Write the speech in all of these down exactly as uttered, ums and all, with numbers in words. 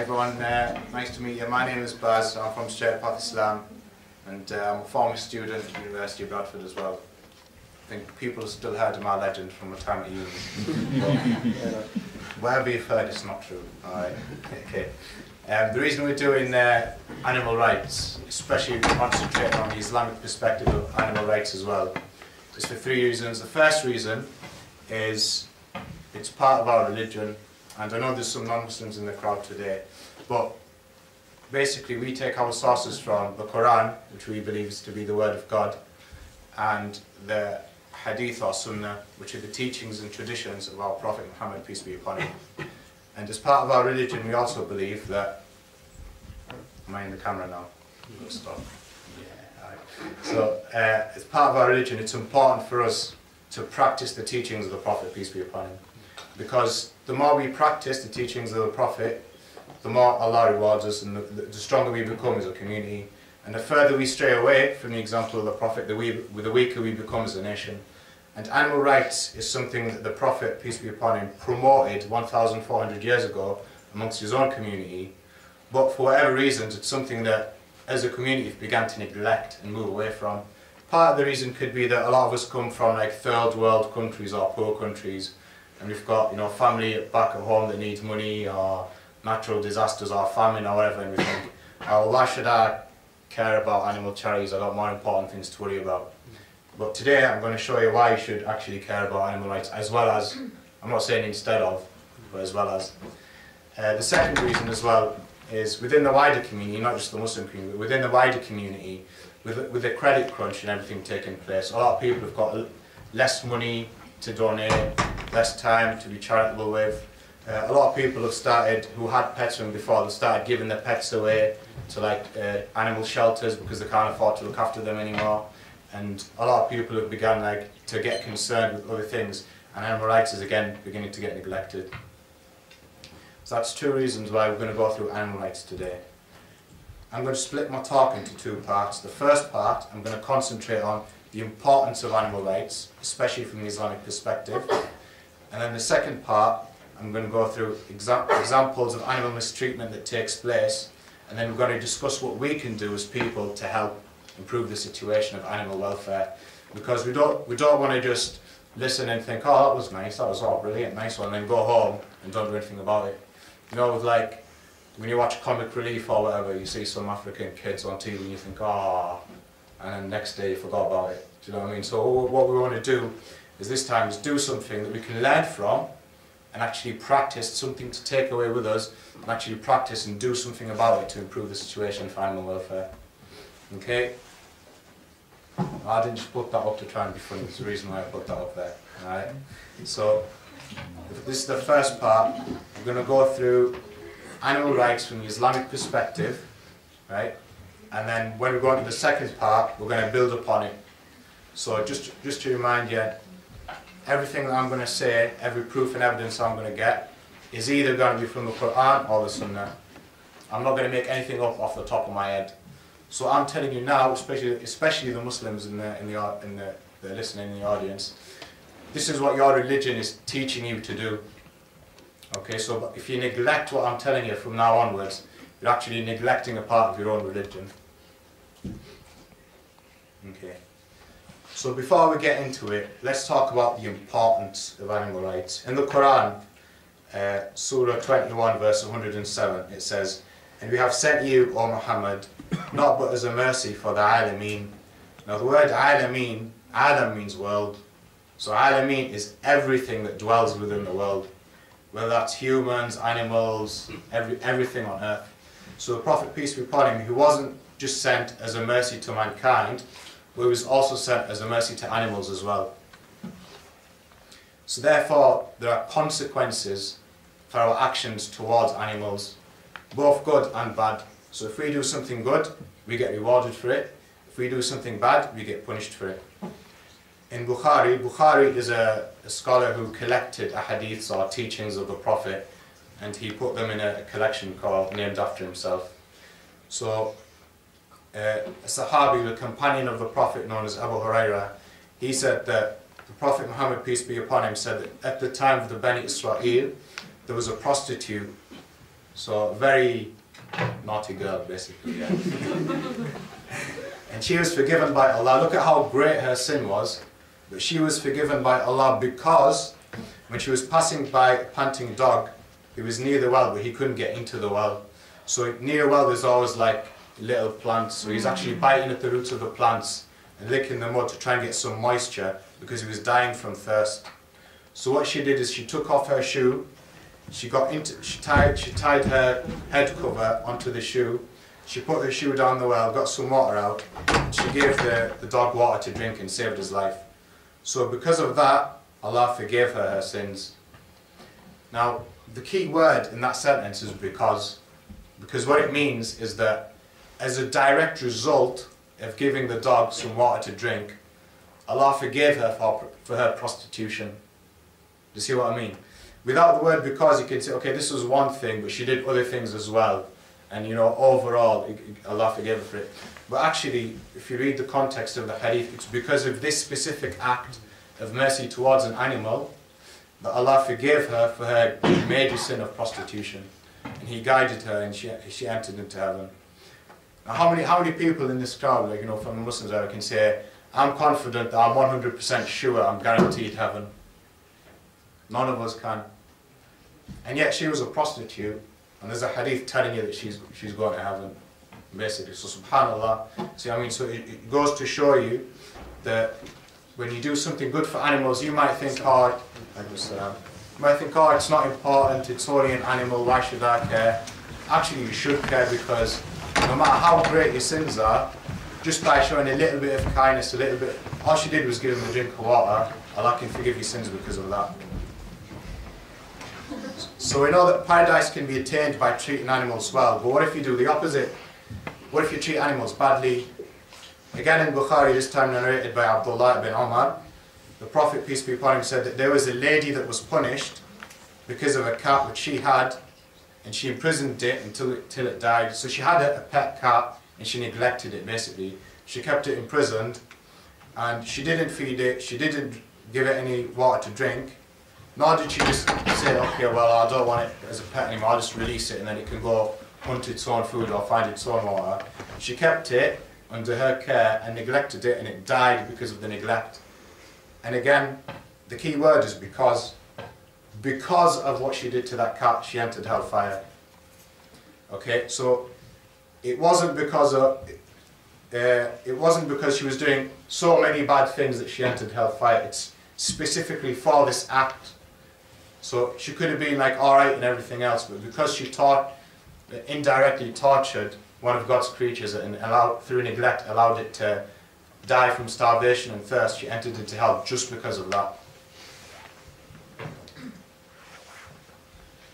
everyone, uh, nice to meet you. My name is Baz, I'm from Straight Path Islam, and uh, I'm a former student at the University of Bradford as well. I think people still heard of my legend from my time at uni. Whatever you've heard, it's not true. Alright, okay. Um, the reason we're doing uh, animal rights, especially if we concentrate on the Islamic perspective of animal rights as well, is for three reasons. The first reason is it's part of our religion, and I know there's some non-Muslims in the crowd today, but basically we take our sources from the Qur'an, which we believe is to be the word of God, and the Hadith or Sunnah, which are the teachings and traditions of our Prophet Muhammad, peace be upon him. And as part of our religion, we also believe that... Am I in the camera now? Stop. Yeah, all right. So, uh, as part of our religion, it's important for us to practice the teachings of the Prophet, peace be upon him. Because the more we practice the teachings of the Prophet, the more Allah rewards us, and the, the stronger we become as a community. And the further we stray away from the example of the Prophet, the, we, the weaker we become as a nation. And animal rights is something that the Prophet, peace be upon him, promoted one thousand four hundred years ago amongst his own community. But for whatever reasons, it's something that, as a community, began to neglect and move away from. Part of the reason could be that a lot of us come from like third world countries or poor countries, and we've got, you know, family back at home that needs money, or natural disasters or famine or whatever, and we think, oh, why should I care about animal charities? I've got more important things to worry about. But today I'm going to show you why you should actually care about animal rights, as well as, I'm not saying instead of, but as well as. Uh, the second reason as well is within the wider community, not just the Muslim community, but within the wider community, with, with the credit crunch and everything taking place, a lot of people have got less money to donate, less time to be charitable with. Uh, a lot of people have started, who had pets from before, they started giving their pets away to like uh, animal shelters because they can't afford to look after them anymore. And a lot of people have begun like to get concerned with other things, and animal rights is again beginning to get neglected. So that's two reasons why we're going to go through animal rights today. I'm going to split my talk into two parts. The first part, I'm going to concentrate on the importance of animal rights, especially from the Islamic perspective. And then the second part, I'm going to go through exa examples of animal mistreatment that takes place, and then we're going to discuss what we can do as people to help improve the situation of animal welfare, because we don't we don't want to just listen and think, oh, that was nice, that was all brilliant, nice one, and then go home and don't do anything about it. You know, with like when you watch Comic Relief or whatever, you see some African kids on T V and you think, ah, oh, and then the next day you forgot about it. Do you know what I mean? So what we want to do is this time is do something that we can learn from and actually practice, something to take away with us and actually practice and do something about it to improve the situation for animal welfare. Okay? I didn't just put that up to try and be funny, there's a reason why I put that up there. Alright? So, this is the first part. We're going to go through animal rights from the Islamic perspective, right? And then when we go on to the second part, we're going to build upon it. So just, just to remind you, everything that I'm going to say, every proof and evidence I'm going to get, is either going to be from the Qur'an or the Sunnah. I'm not going to make anything up off the top of my head. So I'm telling you now, especially especially the Muslims in the in the in the, the listening in the audience, this is what your religion is teaching you to do. Okay, so if you neglect what I'm telling you from now onwards, you're actually neglecting a part of your own religion. Okay. So before we get into it, let's talk about the importance of animal rights. In the Qur'an, uh, Surah twenty-one verse one hundred and seven, it says, "And we have sent you, O Muhammad, not but as a mercy for the alameen." Now the word alameen, alam means world. So alameen is everything that dwells within the world, whether that's humans, animals, every, everything on earth. So the Prophet, peace be upon him, he wasn't just sent as a mercy to mankind, but he was also sent as a mercy to animals as well. So therefore, there are consequences for our actions towards animals, both good and bad. So if we do something good, we get rewarded for it. If we do something bad, we get punished for it. In Bukhari, Bukhari is a, a scholar who collected hadiths or teachings of the Prophet, and he put them in a, a collection called, named after himself. So uh, a Sahabi, the companion of the Prophet known as Abu Huraira, he said that the Prophet Muhammad, peace be upon him, said that at the time of the Bani Israel, there was a prostitute So very naughty girl, basically. Yeah. And she was forgiven by Allah. Look at how great her sin was. But she was forgiven by Allah because when she was passing by a panting dog, he was near the well, but he couldn't get into the well. So near a well, there's always like little plants. So he's actually biting at the roots of the plants and licking them up to try and get some moisture because he was dying from thirst. So what she did is she took off her shoe. She got into. She tied. She tied her head cover onto the shoe. She put her shoe down the well, got some water out, and she gave the, the dog water to drink and saved his life. So because of that, Allah forgave her her sins. Now, the key word in that sentence is because. Because what it means is that as a direct result of giving the dog some water to drink, Allah forgave her for, for her prostitution. Do you see what I mean? Without the word because, you can say, okay, this was one thing, but she did other things as well. And, you know, overall, Allah forgave her for it. But actually, if you read the context of the hadith, it's because of this specific act of mercy towards an animal that Allah forgave her for her major sin of prostitution. And He guided her, and she, she entered into heaven. Now, how many, how many people in this crowd, like, you know, from the Muslims there, can say, I'm confident that I'm one hundred percent sure I'm guaranteed heaven? None of us can. And yet she was a prostitute, and there's a hadith telling you that she's, she's going to heaven, basically. So subhanAllah, see, I mean, so it, it goes to show you that when you do something good for animals, you might think, oh, you might think, oh, it's not important, it's only an animal, why should I care? Actually, you should care, because no matter how great your sins are, just by showing a little bit of kindness, a little bit, all she did was give him a drink of water, Allah can forgive your sins because of that. So we know that paradise can be attained by treating animals well, but what if you do the opposite? What if you treat animals badly? Again in Bukhari, this time narrated by Abdullah ibn Omar, the Prophet, peace be upon him, said that there was a lady that was punished because of a cat which she had, and she imprisoned it until it, till it died. So she had a, a pet cat, and she neglected it, basically. She kept it imprisoned, and she didn't feed it, she didn't give it any water to drink, nor did she just say, okay, well, I don't want it as a pet anymore, I'll just release it and then it can go hunt its own food or find its own water. She kept it under her care and neglected it, and it died because of the neglect. And again, the key word is because. Because of what she did to that cat, she entered hellfire. Okay, so it wasn't because of, uh, it wasn't because she was doing so many bad things that she entered hellfire. It's specifically for this act. So she could have been like alright and everything else, but because she taught, indirectly tortured one of God's creatures and allowed, through neglect allowed it to die from starvation and thirst, she entered into hell just because of that.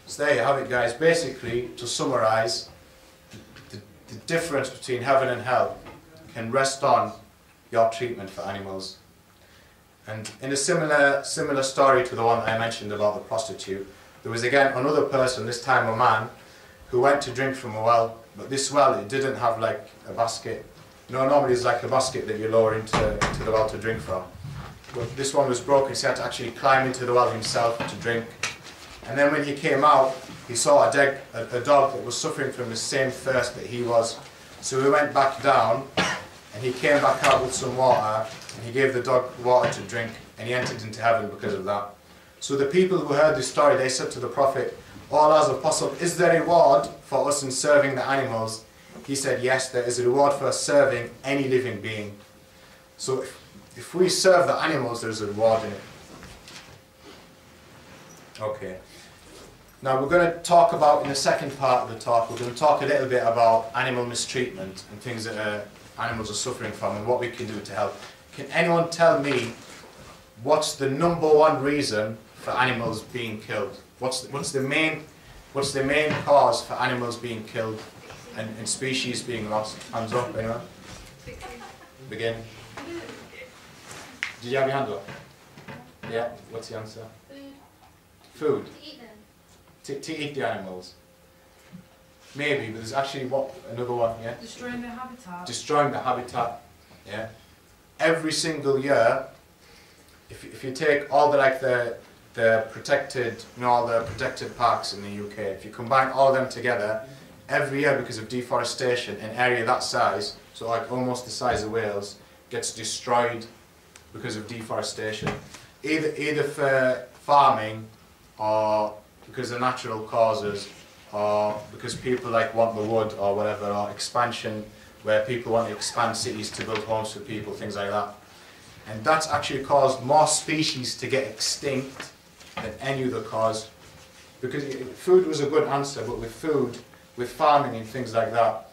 So there you have it, guys. Basically, to summarize, the, the difference between heaven and hell can rest on your treatment for animals. And in a similar, similar story to the one I mentioned about the prostitute, there was again another person, this time a man, who went to drink from a well, but this well, it didn't have like a basket. You know, normally it's like a basket that you lower into, into the well to drink from. But this one was broken, so he had to actually climb into the well himself to drink. And then when he came out, he saw a, deg, a, a dog that was suffering from the same thirst that he was. So he went back down, and he came back out with some water, and he gave the dog water to drink, and he entered into heaven because of that. So the people who heard this story, they said to the Prophet, O Allah's Apostle, is there reward for us in serving the animals? He said, yes, there is a reward for us serving any living being. So if, if we serve the animals, there's a reward in it. Okay. Now we're going to talk about, in the second part of the talk, we're going to talk a little bit about animal mistreatment and things that are animals are suffering from and what we can do to help. Can anyone tell me what's the number one reason for animals being killed? What's the, what's the main what's the main cause for animals being killed and, and species being lost? Hands up, anyone? Begin. Did you have your hand up? Yeah. What's the answer? Food. To eat them. To, to eat the animals. Maybe, but there's actually what another one. Yeah. Destroying their habitat. Destroying the habitat. Yeah. Every single year, if, if you take all the like the the protected, you know, the protected parks in the U K. If you combine all of them together, every year because of deforestation, an area that size, so like almost the size of Wales, gets destroyed because of deforestation, either either for farming or because of natural causes, or because people like want the wood or whatever, or expansion, where people want to expand cities to build homes for people, things like that. And that's actually caused more species to get extinct than any other cause. Because food was a good answer, but with food, with farming and things like that,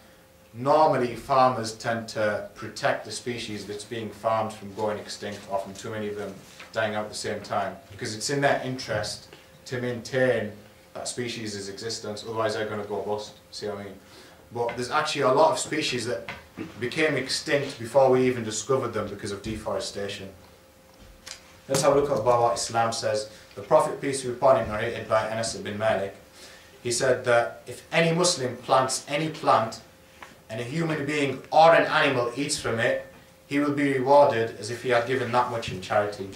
normally farmers tend to protect the species that's being farmed from going extinct, or from too many of them dying out at the same time. Because it's in their interest to maintain that species' existence, otherwise they're going to go bust, see what I mean? But there's actually a lot of species that became extinct before we even discovered them because of deforestation. Let's have a look at what Islam says. The Prophet, peace be upon him, narrated by Anas bin Malik, he said that if any Muslim plants any plant and a human being or an animal eats from it, he will be rewarded as if he had given that much in charity.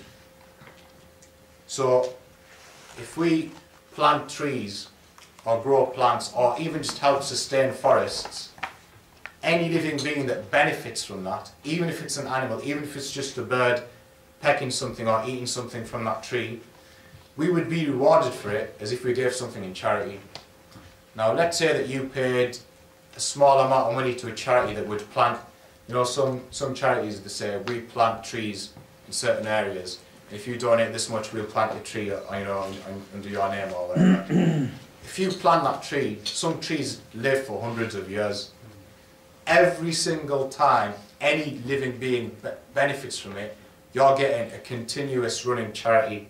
So if we plant trees or grow plants or even just help sustain forests, any living being that benefits from that, even if it's an animal, even if it's just a bird pecking something or eating something from that tree, we would be rewarded for it as if we gave something in charity. Now let's say that you paid a small amount of money to a charity that would plant, you know, some, some charities that say we plant trees in certain areas. If you donate this much, we'll plant a tree, you know, under your name or whatever. If you plant that tree, some trees live for hundreds of years. Every single time any living being be benefits from it, you're getting a continuous running charity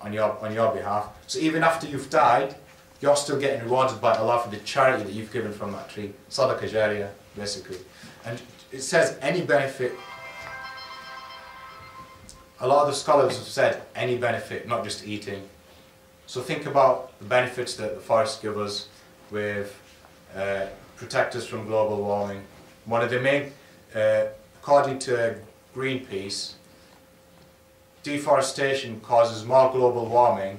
on your, on your behalf. So even after you've died, you're still getting rewarded by Allah for the charity that you've given from that tree. Sadaqah jariyah, basically. And it says any benefit. A lot of the scholars have said any benefit, not just eating. So think about the benefits that the forests give us with uh, protect us from global warming. One of the main, uh, according to Greenpeace, deforestation causes more global warming,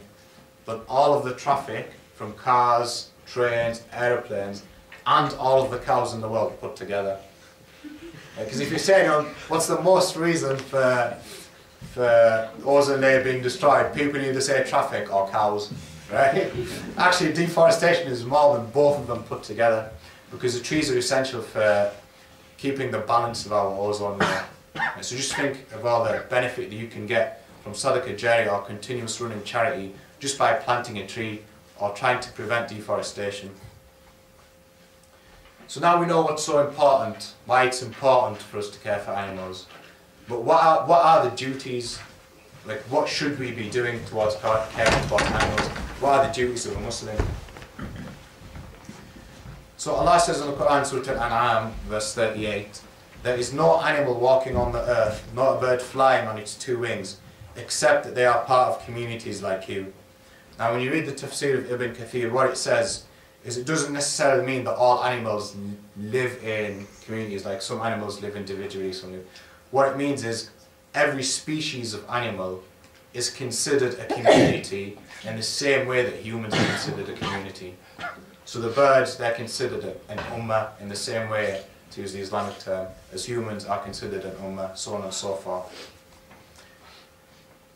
but all of the traffic from cars, trains, aeroplanes, and all of the cows in the world put together. Because uh, if you're saying, um, what's the most reason for for ozone layer being destroyed, people either say traffic or cows, right? Actually, deforestation is more than both of them put together, because the trees are essential for keeping the balance of our ozone layer. So just think of all the benefit that you can get from sadaqah jariyah or continuous running charity just by planting a tree or trying to prevent deforestation. So now we know what's so important, why it's important for us to care for animals. But what are, what are the duties, like what should we be doing towards caring for animals? What are the duties of a Muslim? So Allah says in the Qur'an, Surah Al-An'am, verse thirty-eight, there is no animal walking on the earth, nor a bird flying on its two wings, except that they are part of communities like you. Now when you read the tafsir of Ibn Kathir, what it says is it doesn't necessarily mean that all animals live in communities, like some animals live individually, some live. What it means is every species of animal is considered a community in the same way that humans are considered a community. So the birds, they're considered an ummah in the same way, to use the Islamic term, as humans are considered an ummah, so on and so forth.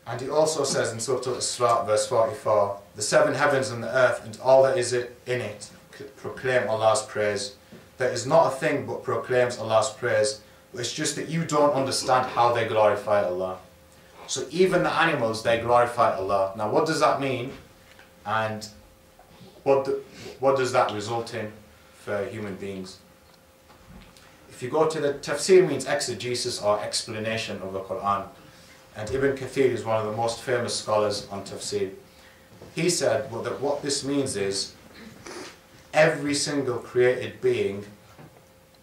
And it also says in Surah al-Isra, verse forty-four, the seven heavens and the earth and all that is in it proclaim Allah's praise. There is not a thing but proclaims Allah's praise. It's just that you don't understand how they glorify Allah. So even the animals, they glorify Allah. Now what does that mean? And what, the, what does that result in for human beings? If you go to the tafsir, means exegesis or explanation of the Qur'an. And Ibn Kathir is one of the most famous scholars on tafsir. He said well, that what this means is every single created being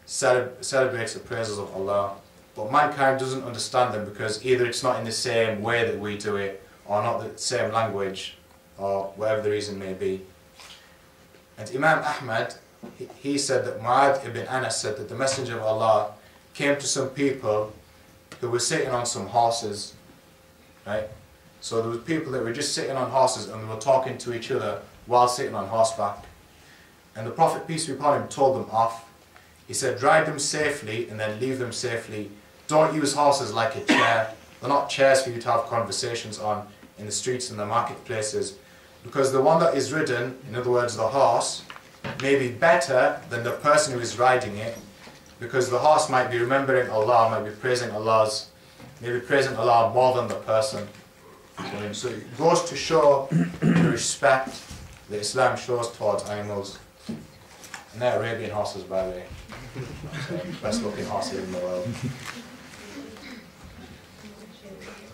celebrates the praises of Allah, but mankind doesn't understand them because either it's not in the same way that we do it, or not the same language, or whatever the reason may be. And Imam Ahmad, he, he said that Mu'ad ibn Anas said that the Messenger of Allah came to some people who were sitting on some horses, right? So there were people that were just sitting on horses and they were talking to each other while sitting on horseback. And the Prophet, peace be upon him, told them off. He said, ride them safely and then leave them safely. Don't use horses like a chair. They're not chairs for you to have conversations on in the streets and the marketplaces. Because the one that is ridden, in other words the horse, may be better than the person who is riding it. Because the horse might be remembering Allah, might be praising Allah's, may be praising Allah more than the person. So it goes to show the respect that Islam shows towards animals. And they're Arabian horses, by the way. So, best looking horses in the world.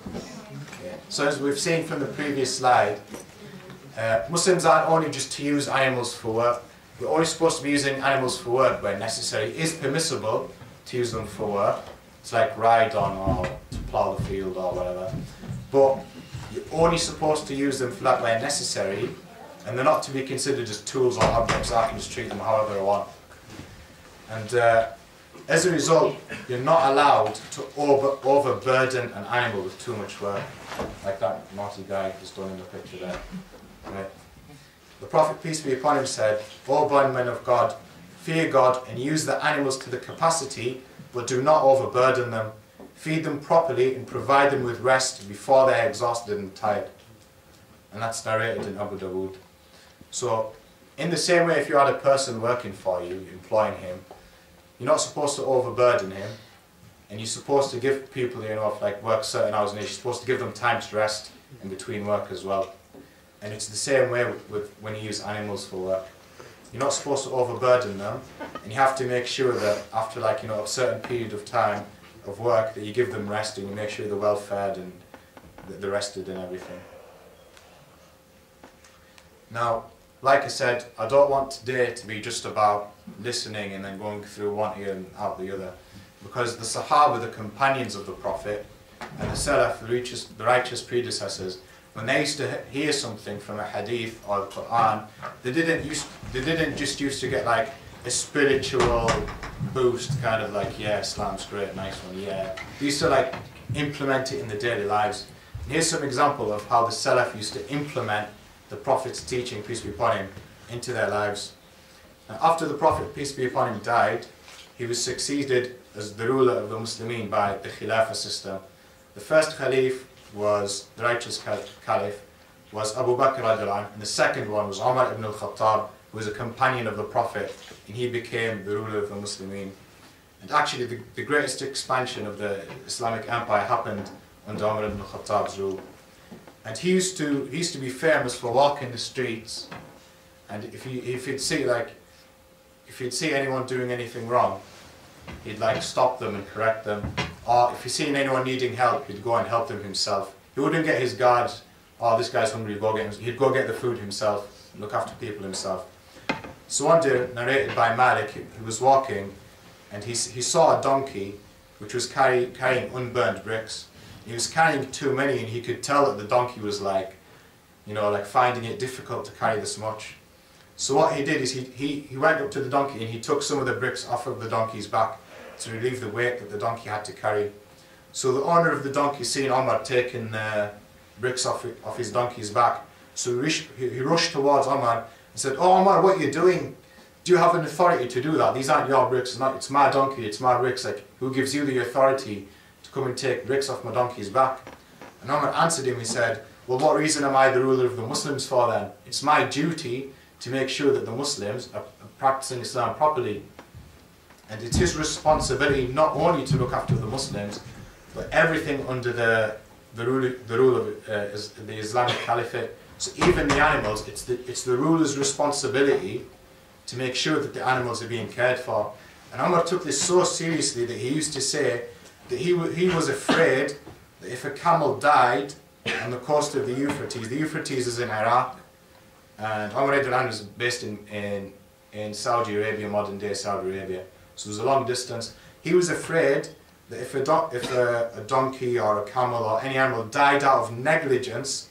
Okay. So as we've seen from the previous slide, uh, Muslims aren't only just to use animals for work. We're always supposed to be using animals for work where necessary. It is permissible to use them for work. It's like ride on or to plough the field or whatever. But you're only supposed to use them for that where necessary, and they're not to be considered as tools or objects. I can just treat them however I want. And uh, as a result, you're not allowed to over overburden an animal with too much work, like that naughty guy who's done in the picture there. Right. The Prophet, peace be upon him, said, O born men of God, fear God and use the animals to the capacity, but do not overburden them. Feed them properly and provide them with rest before they're exhausted and tired. And that's narrated in Abu Dawood. So, in the same way, if you had a person working for you, employing him, you're not supposed to overburden him, and you're supposed to give people, you know, if like work certain hours and you're supposed to give them time to rest in between work as well. And it's the same way with, with when you use animals for work. You're not supposed to overburden them, and you have to make sure that after like, you know, a certain period of time of work that you give them rest and you make sure they're well fed and that they're rested and everything. Now, like I said, I don't want today to be just about listening and then going through one ear and out the other, because the Sahaba, the companions of the Prophet, and the Salaf, the righteous, the righteous predecessors, when they used to hear something from a Hadith or the Qur'an, they didn't used, they didn't just used to get like a spiritual boost, kind of like, yeah, Islam's great, nice one, yeah. They used to like implement it in their daily lives. And here's some example of how the Salaf used to implement the Prophet's teaching, peace be upon him, into their lives. Now, after the Prophet, peace be upon him, died, he was succeeded as the ruler of the Muslimin by the Khilafah system. The first Khalif was, the righteous Caliph, was Abu Bakr radiallahu anhu, and the second one was Umar ibn al-Khattab, who was a companion of the Prophet, and he became the ruler of the Muslimin. And actually the, the greatest expansion of the Islamic Empire happened under Umar ibn al-Khattab's rule. And he used to he used to be famous for walking the streets, and if he if he'd see like if he'd see anyone doing anything wrong, he'd like stop them and correct them. Or if he'd seen anyone needing help, he'd go and help them himself. He wouldn't get his guards, oh this guy's hungry, go get him. He'd go get the food himself, look after people himself. So one day, narrated by Malik, he was walking and he he saw a donkey which was carry, carrying unburned bricks. He was carrying too many, and he could tell that the donkey was like, you know, like finding it difficult to carry this much. So what he did is he, he, he went up to the donkey and he took some of the bricks off of the donkey's back to relieve the weight that the donkey had to carry. So the owner of the donkey seen Omar taking the bricks off, off his donkey's back, so he, he rushed towards Omar and said, oh Omar, what are you doing? Do you have an authority to do that? These aren't your bricks, it's, not, it's my donkey, it's my bricks. Like, who gives you the authority come and take bricks off my donkey's back? And Umar answered him, he said, well what reason am I the ruler of the Muslims for then? It's my duty to make sure that the Muslims are practicing Islam properly. And it's his responsibility not only to look after the Muslims, but everything under the, the, rule, the rule of uh, is the Islamic Caliphate. So even the animals, it's the, it's the ruler's responsibility to make sure that the animals are being cared for. And Umar took this so seriously that he used to say, that he, he was afraid that if a camel died on the coast of the Euphrates, the Euphrates is in Iraq, and Umar ibn Anas is based in, in, in Saudi Arabia, modern day Saudi Arabia, so it was a long distance. He was afraid that if, a, do, if a, a donkey or a camel or any animal died out of negligence,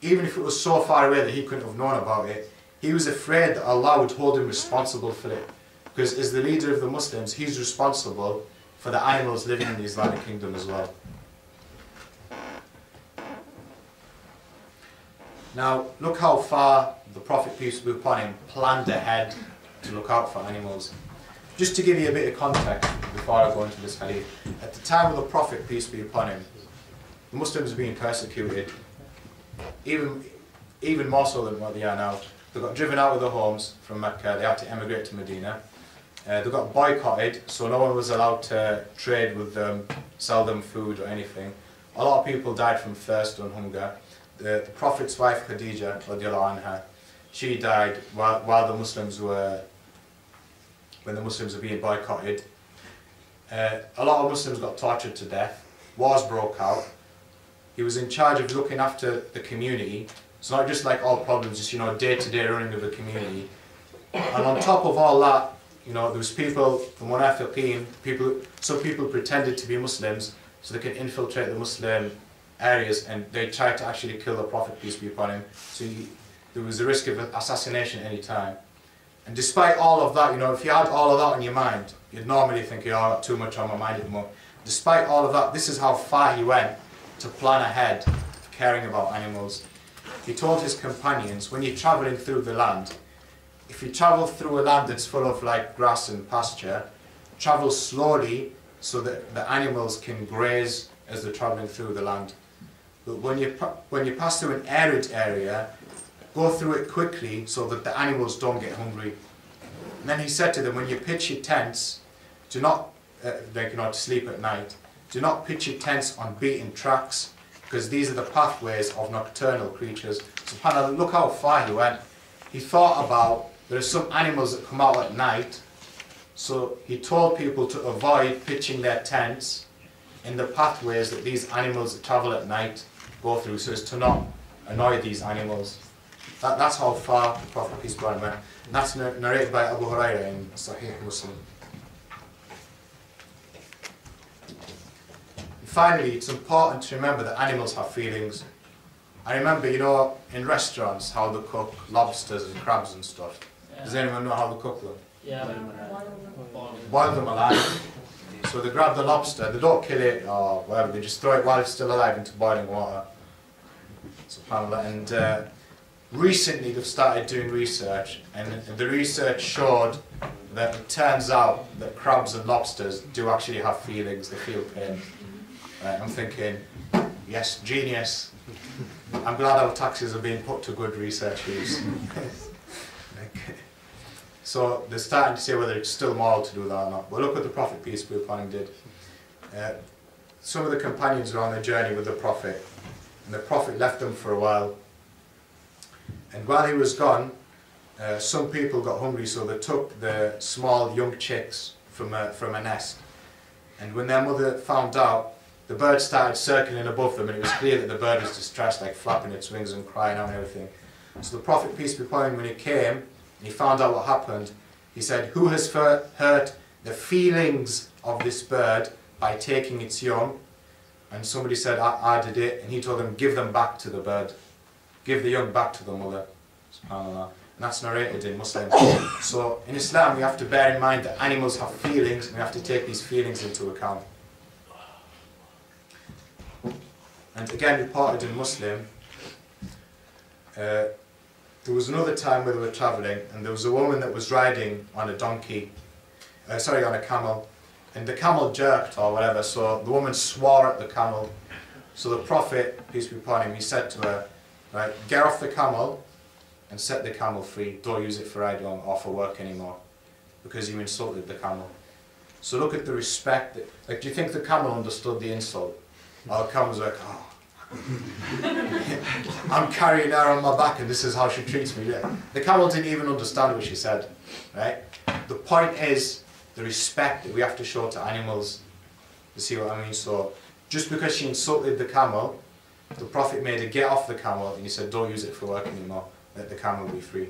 even if it was so far away that he couldn't have known about it, he was afraid that Allah would hold him responsible for it. Because as the leader of the Muslims, he's responsible for the animals living in the Islamic kingdom as well. Now, look how far the Prophet, peace be upon him, planned ahead to look out for animals. Just to give you a bit of context before I go into this hadith, at the time of the Prophet, peace be upon him, the Muslims were being persecuted, even, even more so than what they are now. They got driven out of their homes from Mecca, they had to emigrate to Medina. Uh, they got boycotted, so no one was allowed to trade with them, sell them food or anything. A lot of people died from thirst and hunger. The, the Prophet's wife Khadija, radiallahu anha, she died while, while the Muslims were, when the Muslims were being boycotted. Uh, a lot of Muslims got tortured to death. Wars broke out. He was in charge of looking after the community. It's not just like all problems, just, you know, day-to-day running of the community. And on top of all that, you know, there was people from Munafiqeen, people, some people pretended to be Muslims so they could infiltrate the Muslim areas, and they tried to actually kill the Prophet, peace be upon him. So he, there was a risk of assassination at any time. And despite all of that, you know, if you had all of that on your mind, you'd normally think, oh, I've got too much on my mind anymore. Despite all of that, this is how far he went to plan ahead for caring about animals. He told his companions, when you're travelling through the land, if you travel through a land that's full of like grass and pasture, travel slowly so that the animals can graze as they're travelling through the land. But when you, when you pass through an arid area, go through it quickly so that the animals don't get hungry. And then he said to them, when you pitch your tents, do not, uh, they cannot sleep at night, do not pitch your tents on beaten tracks, because these are the pathways of nocturnal creatures. SubhanAllah, look how far he went. He thought about, there are some animals that come out at night, so he told people to avoid pitching their tents in the pathways that these animals that travel at night go through, so as to not annoy these animals. That, that's how far the Prophet, peace be upon him, went. And that's narrated by Abu Huraira in Sahih Muslim. And finally, it's important to remember that animals have feelings. I remember, you know, in restaurants how they cook lobsters and crabs and stuff. Does anyone know how they cook them? Yeah. Boil them alive. So they grab the lobster, they don't kill it or whatever, they just throw it while it's still alive into boiling water. SubhanAllah. And uh, recently they've started doing research, and the research showed that it turns out that crabs and lobsters do actually have feelings, they feel pain. Right, I'm thinking, yes, genius. I'm glad our taxes are being put to good research use. So they're starting to say whether it's still moral to do that or not. But look what the Prophet, peace be upon him, did. Uh, some of the companions were on their journey with the Prophet, and the Prophet left them for a while. And while he was gone, uh, some people got hungry, so they took the small young chicks from a, from a nest. And when their mother found out, the bird started circling above them, and it was clear that the bird was distressed, like flapping its wings and crying out and everything. So the Prophet, peace be upon him, when he came, and he found out what happened, he said, who has hurt the feelings of this bird by taking its young? And somebody said, I, I did it. And he told them, give them back to the bird. Give the young back to the mother. SubhanAllah. And that's narrated in Muslim. So in Islam, we have to bear in mind that animals have feelings, and we have to take these feelings into account. And again, reported in Muslim, uh, there was another time where they were travelling, and there was a woman that was riding on a donkey, uh, sorry, on a camel, and the camel jerked or whatever, so the woman swore at the camel. So the Prophet, peace be upon him, he said to her, right, get off the camel and set the camel free, don't use it for riding or for work anymore, because you insulted the camel. So look at the respect, that, like, do you think the camel understood the insult? Or the camel's like, oh, I'm carrying her on my back, and this is how she treats me. The camel didn't even understand what she said, right? The point is the respect that we have to show to animals. You see what I mean? So just because she insulted the camel, the Prophet made her get off the camel, and he said, don't use it for work anymore. Let the camel be free.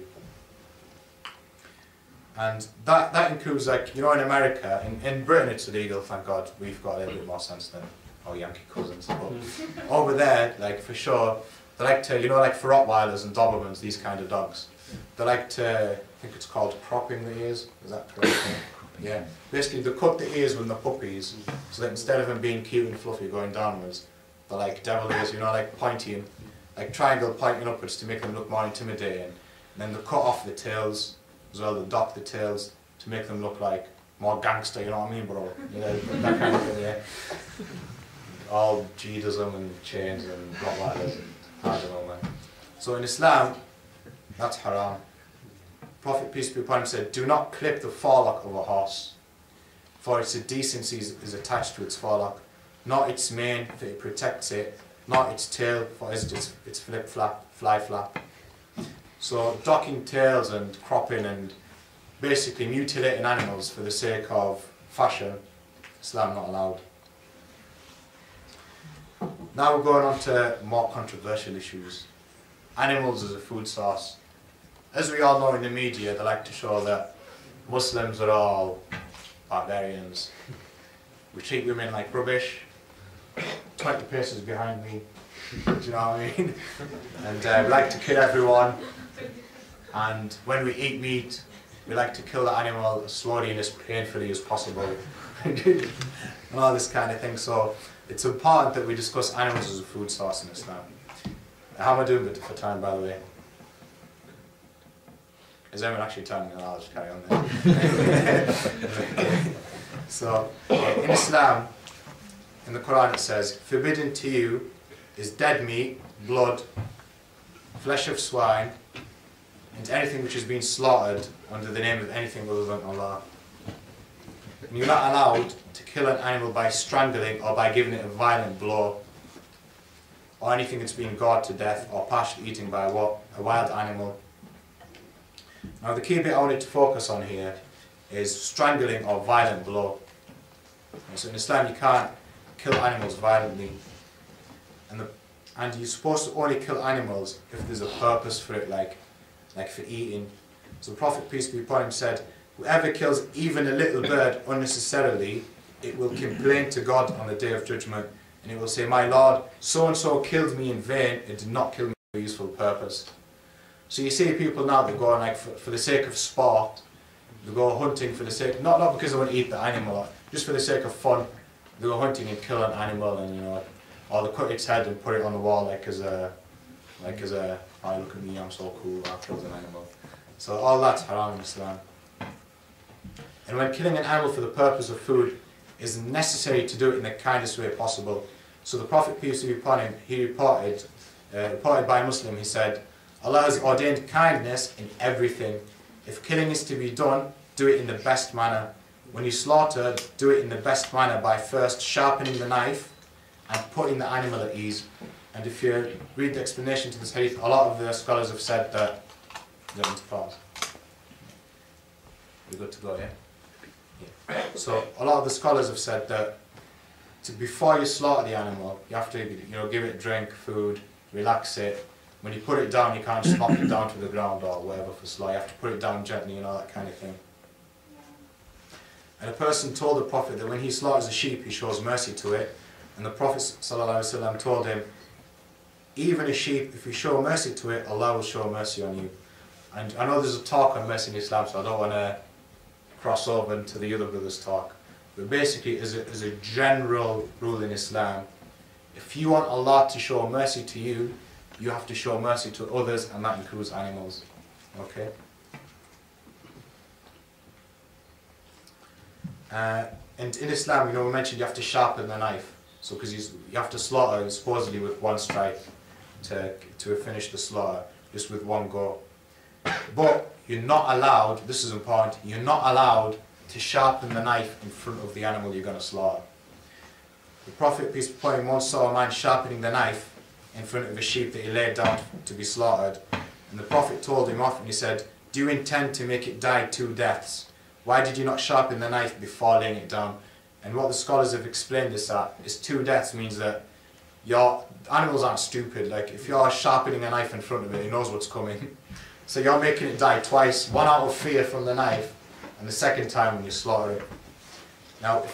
And that, that includes, like, you know, in America, in, in Britain it's illegal, thank God, we've got a little bit more sense than or Yankee cousins, but over there, like, for sure, they like to, you know, like for Rottweilers and Dobermans, these kind of dogs, they like to, I think it's called cropping the ears, is that correct? Yeah, basically they cut the ears when they're puppies, so that instead of them being cute and fluffy going downwards, they're like devil ears, you know, like pointy and like triangle pointing upwards to make them look more intimidating. And then they cut off the tails as well, they dock the tails to make them look like more gangster, you know what I mean, bro? You know, that kind of thing, yeah. All Judaism and chains and blah blah blah. I don't know, man. So in Islam, that's haram. Prophet, peace be upon him, said, do not clip the forelock of a horse, for its indecency is attached to its forelock, not its mane, for it protects it, not its tail, for it's its, its flip flap, fly flap. So docking tails and cropping and basically mutilating animals for the sake of fashion, Islam not allowed. Now we're going on to more controversial issues. Animals as a food source. As we all know in the media, they like to show that Muslims are all barbarians. We treat women like rubbish. twenty paces behind me, do you know what I mean? And uh, we like to kill everyone. And when we eat meat, we like to kill the animal as slowly and as painfully as possible. And all this kind of thing. So it's important that we discuss animals as a food source in Islam. How am I doing for time, by the way? Is anyone actually timing? I'll just carry on there. So, in Islam, in the Qur'an it says, forbidden to you is dead meat, blood, flesh of swine, and anything which has been slaughtered under the name of anything other than Allah. And you're not allowed to kill an animal by strangling or by giving it a violent blow, or anything that's been gored to death or partial eating by a wild animal. Now the key bit I wanted to focus on here is strangling or violent blow. So in Islam you can't kill animals violently, and, the, and you're supposed to only kill animals if there's a purpose for it, like, like for eating. So the Prophet, peace be upon him, said, whoever kills even a little bird unnecessarily, it will complain to God on the day of judgment. And it will say, my Lord, so-and-so killed me in vain, it did not kill me for a useful purpose. So you see people now that go on, like, for, for the sake of sport, they go hunting for the sake, not, not because they want to eat the animal, just for the sake of fun, they go hunting and kill an animal, and you know, or they cut its head and put it on the wall like as a, like as a, oh look at me, I'm so cool, I killed an animal. So all that's haram in Islam. And when killing an animal for the purpose of food, is necessary to do it in the kindest way possible. So the Prophet, peace be upon him, he reported, uh, reported by a Muslim, he said, Allah has ordained kindness in everything. If killing is to be done, do it in the best manner. When you slaughter, do it in the best manner by first sharpening the knife and putting the animal at ease. And if you read the explanation to this hadith, a lot of the scholars have said that, we're good to go, yeah? Yeah. So a lot of the scholars have said that to, before you slaughter the animal, you have to, you know, give it drink, food, relax it. When you put it down, you can't just knock it down to the ground or whatever for slaughter. You have to put it down gently and all that kind of thing. And a person told the Prophet that when he slaughters a sheep, he shows mercy to it. And the Prophet ﷺ told him, even a sheep, if you show mercy to it, Allah will show mercy on you. And I know there's a talk on mercy in Islam, so I don't want to cross over into the other brother's talk. But basically, as a, as a general rule in Islam, if you want Allah to show mercy to you, you have to show mercy to others, and that includes animals. Okay? Uh, and in Islam, you know, we mentioned you have to sharpen the knife. So, because you, you have to slaughter, supposedly, with one strike to, to finish the slaughter, just with one go. But you're not allowed, this is important, you're not allowed to sharpen the knife in front of the animal you're going to slaughter. The Prophet, peace be upon him, once saw a man sharpening the knife in front of a sheep that he laid down to be slaughtered. And the Prophet told him off and he said, do you intend to make it die two deaths? Why did you not sharpen the knife before laying it down? And what the scholars have explained this at is two deaths means that your animals aren't stupid. Like, if you're sharpening a knife in front of it, it knows what's coming. So you're making it die twice, one out of fear from the knife, and the second time when you slaughter it. Now,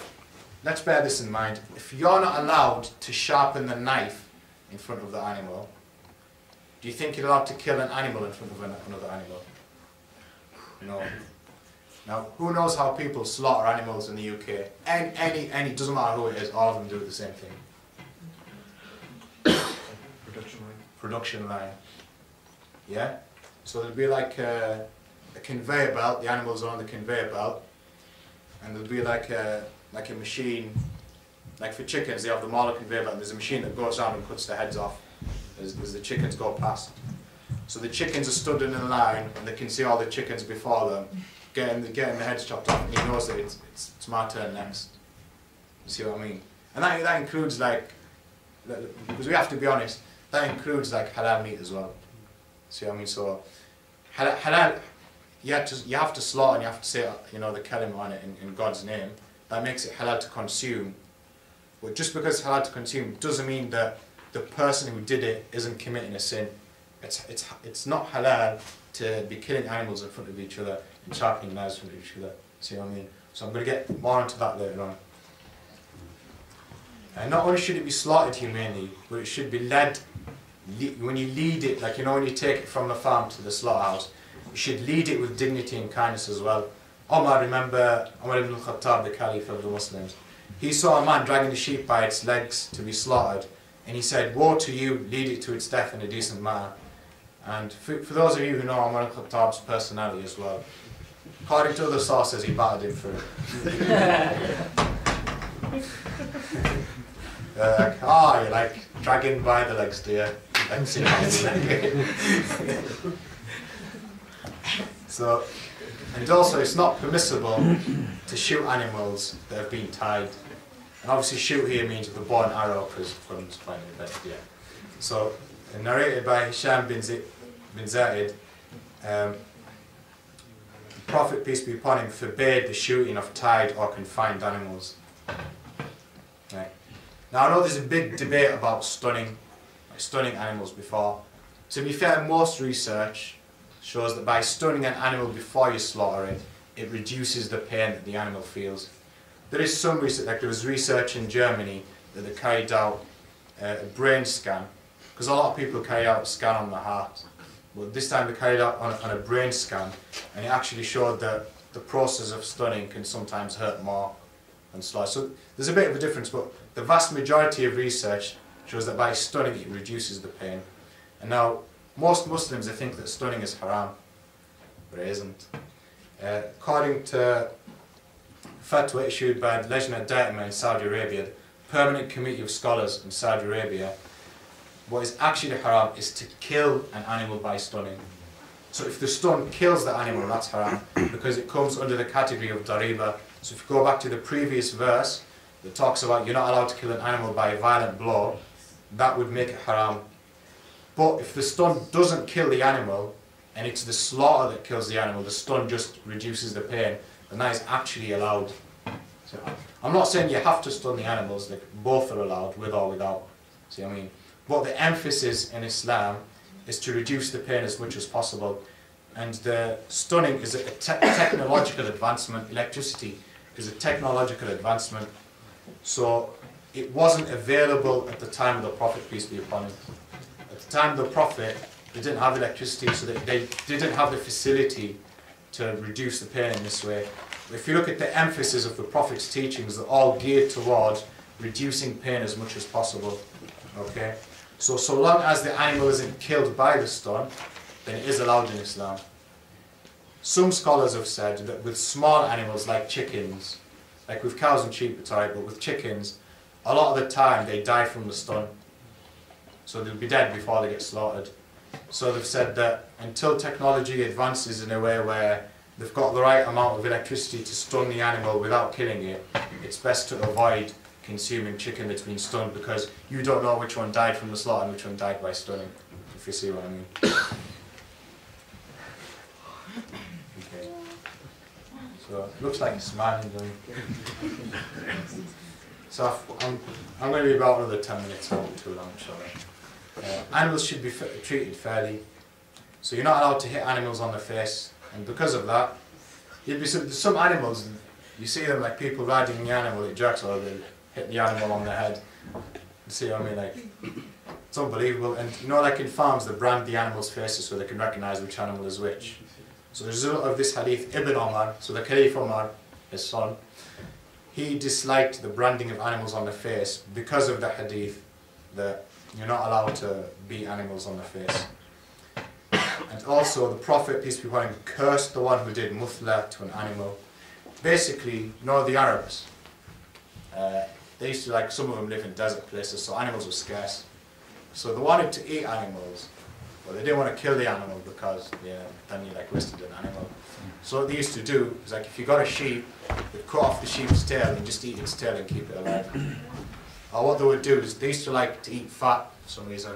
let's bear this in mind. If you're not allowed to sharpen the knife in front of the animal, do you think you're allowed to kill an animal in front of another animal? No. Now, who knows how people slaughter animals in the U K? Any, any, any, doesn't matter who it is, all of them do the same thing. Production line. Production line. Yeah? So there'll be like a, a conveyor belt, the animals are on the conveyor belt, and there'll be like a, like a machine, like for chickens, they have the mauler conveyor belt, and there's a machine that goes down and cuts their heads off as, as the chickens go past. So the chickens are stood in a line, and they can see all the chickens before them, getting, getting their heads chopped off, and he knows that it's, it's, it's my turn next. You see what I mean? And that, that includes like, because we have to be honest, that includes like halal meat as well. See what I mean? So halal, halal you, have to, you have to slaughter and you have to say, you know, the kalima on it in, in God's name. That makes it halal to consume. But just because it's halal to consume doesn't mean that the person who did it isn't committing a sin. It's, it's, it's not halal to be killing animals in front of each other and sharpening knives in front of each other. See what I mean? So I'm going to get more into that later on. And not only should it be slaughtered humanely, but it should be led, when you lead it, like you know when you take it from the farm to the slaughterhouse, you should lead it with dignity and kindness as well. Umar, remember Umar ibn al-Khattab, the Caliph of the Muslims, he saw a man dragging the sheep by its legs to be slaughtered, and he said, woe to you, lead it to its death in a decent manner. And for, for those of you who know Umar ibn al-Khattab's personality as well, according to other sources, he battered him for it. Uh, like, ah, oh, you're like dragging by the legs, dear. Like, so, and also, it's not permissible to shoot animals that have been tied. And obviously, shoot here means with a bow and arrow, because one's finding the best, yeah. So, narrated by Hisham bin Zayed, um, the Prophet, peace be upon him, forbade the shooting of tied or confined animals. Right. Now I know there's a big debate about stunning, like stunning animals before. To be fair, most research shows that by stunning an animal before you slaughter it, it reduces the pain that the animal feels. There is some research, like there was research in Germany that they carried out uh, a brain scan, because a lot of people carry out a scan on the heart, but this time they carried out on, on a brain scan, and it actually showed that the process of stunning can sometimes hurt more than slaughter. So there's a bit of a difference, but the vast majority of research shows that by stunning it reduces the pain. And now, most Muslims, they think that stunning is haram, but it isn't. Uh, according to fatwa issued by Lejna Daitma in Saudi Arabia, the Permanent Committee of Scholars in Saudi Arabia, what is actually haram is to kill an animal by stunning. So if the stun kills the animal, that's haram, because it comes under the category of dariba. So if you go back to the previous verse, that talks about you're not allowed to kill an animal by a violent blow, that would make it haram. But if the stun doesn't kill the animal, and it's the slaughter that kills the animal, the stun just reduces the pain, then that is actually allowed. So I'm not saying you have to stun the animals, like both are allowed, with or without. See what I mean? But the emphasis in Islam is to reduce the pain as much as possible. And the stunning is a te technological advancement, electricity is a technological advancement. So it wasn't available at the time of the Prophet, peace be upon him. At the time of the Prophet, they didn't have electricity, so that they didn't have the facility to reduce the pain in this way. If you look at the emphasis of the Prophet's teachings, they're all geared toward reducing pain as much as possible. Okay? So, so long as the animal isn't killed by the stun, then it is allowed in Islam. Some scholars have said that with small animals like chickens, like with cows and sheep, it's alright, but with chickens, a lot of the time they die from the stun. So they'll be dead before they get slaughtered. So they've said that until technology advances in a way where they've got the right amount of electricity to stun the animal without killing it, it's best to avoid consuming chicken that's been stunned, because you don't know which one died from the slaughter and which one died by stunning, if you see what I mean. So it looks like he's smiling. So I'm, I'm going to be about another ten minutes, not too long, shall I? Uh, animals should be treated fairly. So you're not allowed to hit animals on the face. And because of that, you'd be some, some animals, you see them like people riding the animal, it jerks or they hit the animal on the head. You see what I mean? Like, it's unbelievable. And you know, like in farms, they brand the animals' faces so they can recognize which animal is which. So the result of this hadith, Ibn Omar, so the Caliph Omar, his son, he disliked the branding of animals on the face because of the hadith that you're not allowed to beat animals on the face. And also the Prophet, peace be upon him, cursed the one who did muthla to an animal. Basically, none of the Arabs, uh, they used to, like, some of them live in desert places, so animals were scarce. So they wanted to eat animals, but they didn't want to kill the animal because yeah, then you like wasted an animal. So what they used to do is, like, if you got a sheep, they'd cut off the sheep's tail and just eat its tail and keep it alive. Or what they would do is, they used to like to eat fat for some reason.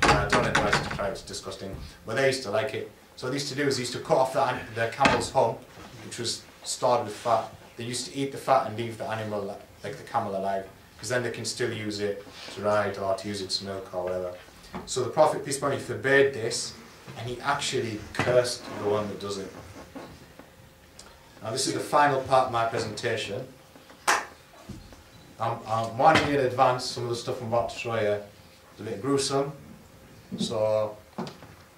I don't advise you to try, it's disgusting, but they used to like it. So what they used to do is they used to cut off the, the camel's hump, which was stored with fat. They used to eat the fat and leave the animal, like the camel, alive, because then they can still use it to ride or to use its milk or whatever. So the Prophet, peace be upon him, forbade this, and he actually cursed the one that does it. Now this is the final part of my presentation. I'm, I'm warning you in advance, some of the stuff I'm about to show you is a bit gruesome. So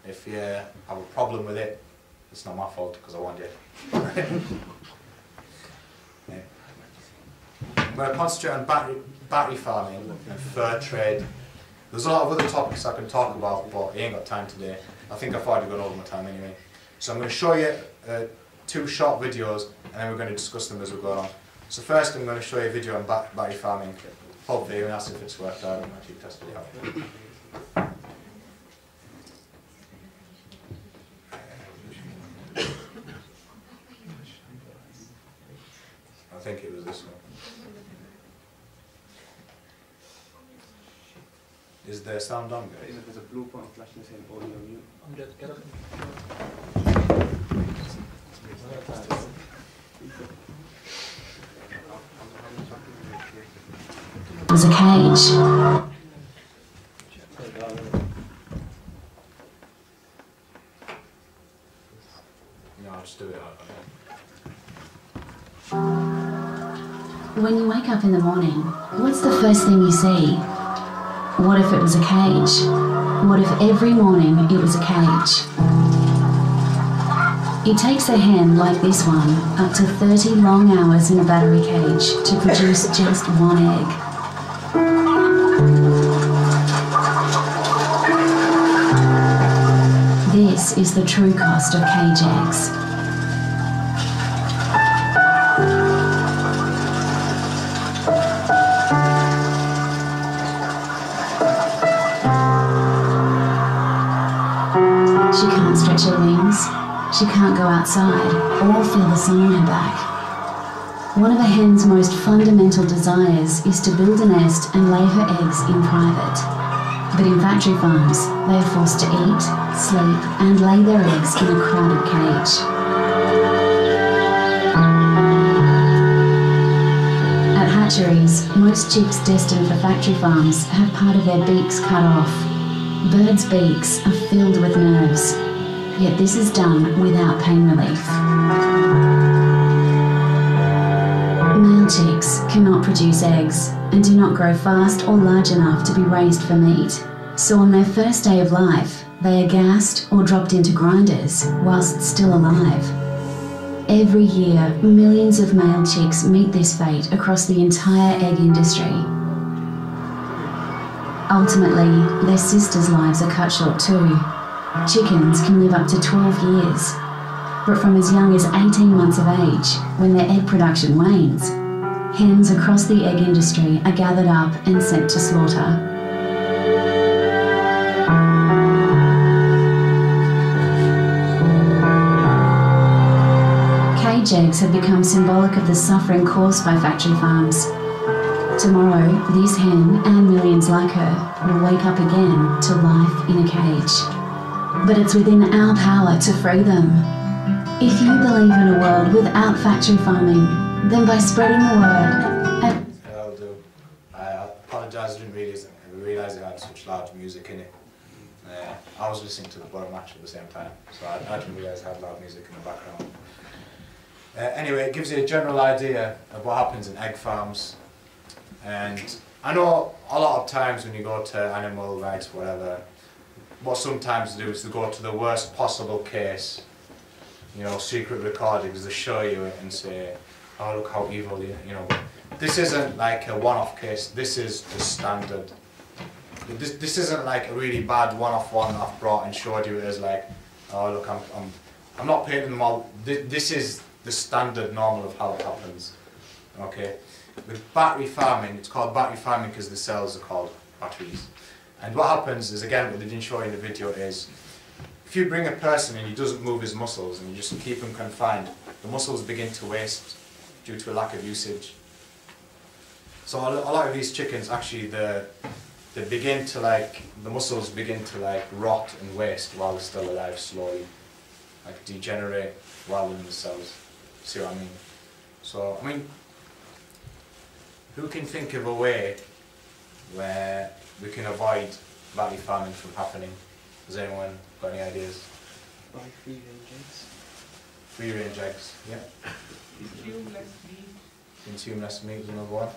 if you have a problem with it, it's not my fault because I warned you. Yeah. I'm going to concentrate on battery, battery farming and fur trade. There's a lot of other topics I can talk about, but I ain't got time today. I think I've already got all my time anyway. So I'm going to show you uh, two short videos, and then we're going to discuss them as we go on. So first I'm going to show you a video on bat battery farming. Hopefully you'll ask if it's worked out. I'm actually testing it out. I think it was this one. Is there sound on, guys? There's a blue point flashing the same audio on you. There's a cage. No, I'll just do it out there. When you wake up in the morning, what's the first thing you see? What if it was a cage? What if every morning it was a cage? It takes a hen like this one up to thirty long hours in a battery cage to produce just one egg. This is the true cost of cage eggs. She can't go outside or feel the sun on her back. One of a hen's most fundamental desires is to build a nest and lay her eggs in private. But in factory farms, they are forced to eat, sleep, and lay their eggs in a crowded cage. At hatcheries, most chicks destined for factory farms have part of their beaks cut off. Birds' beaks are filled with nerves. Yet this is done without pain relief. Male chicks cannot produce eggs and do not grow fast or large enough to be raised for meat. So on their first day of life, they are gassed or dropped into grinders whilst still alive. Every year, millions of male chicks meet this fate across the entire egg industry. Ultimately, their sisters' lives are cut short too. Chickens can live up to twelve years, but from as young as eighteen months of age, when their egg production wanes, hens across the egg industry are gathered up and sent to slaughter. Cage eggs have become symbolic of the suffering caused by factory farms. Tomorrow, this hen and millions like her will wake up again to life in a cage. But it's within our power to free them. If you believe in a world without factory farming, then by spreading the word... I'll do. I apologise, I didn't realise it. I realised it had such loud music in it. Uh, I was listening to the bottom match at the same time, so I, I didn't realise it had loud music in the background. Uh, anyway, it gives you a general idea of what happens in egg farms. And I know a lot of times when you go to animal rights, whatever, what sometimes they do is they go to the worst possible case, you know, secret recordings, they show you it and say, oh, look how evil, you, you know. This isn't like a one-off case, this is the standard This, this isn't like a really bad one-off one I've brought and showed you as like, oh look, I'm, I'm, I'm not painting them all. This, this is the standard normal of how it happens. Okay. With battery farming, it's called battery farming because the cells are called batteries. And what happens is, again, what they didn't show you in the video is, if you bring a person and he doesn't move his muscles and you just keep him confined, the muscles begin to waste due to a lack of usage. So a lot of these chickens actually, the they begin to like, the muscles begin to like rot and waste while they're still alive slowly, like degenerate while in the cells. See what I mean? So, I mean, who can think of a way where we can avoid battery farming from happening? Has anyone got any ideas? Buy free range eggs. Free range eggs, yeah. Consume less meat. Consume less meat is another one.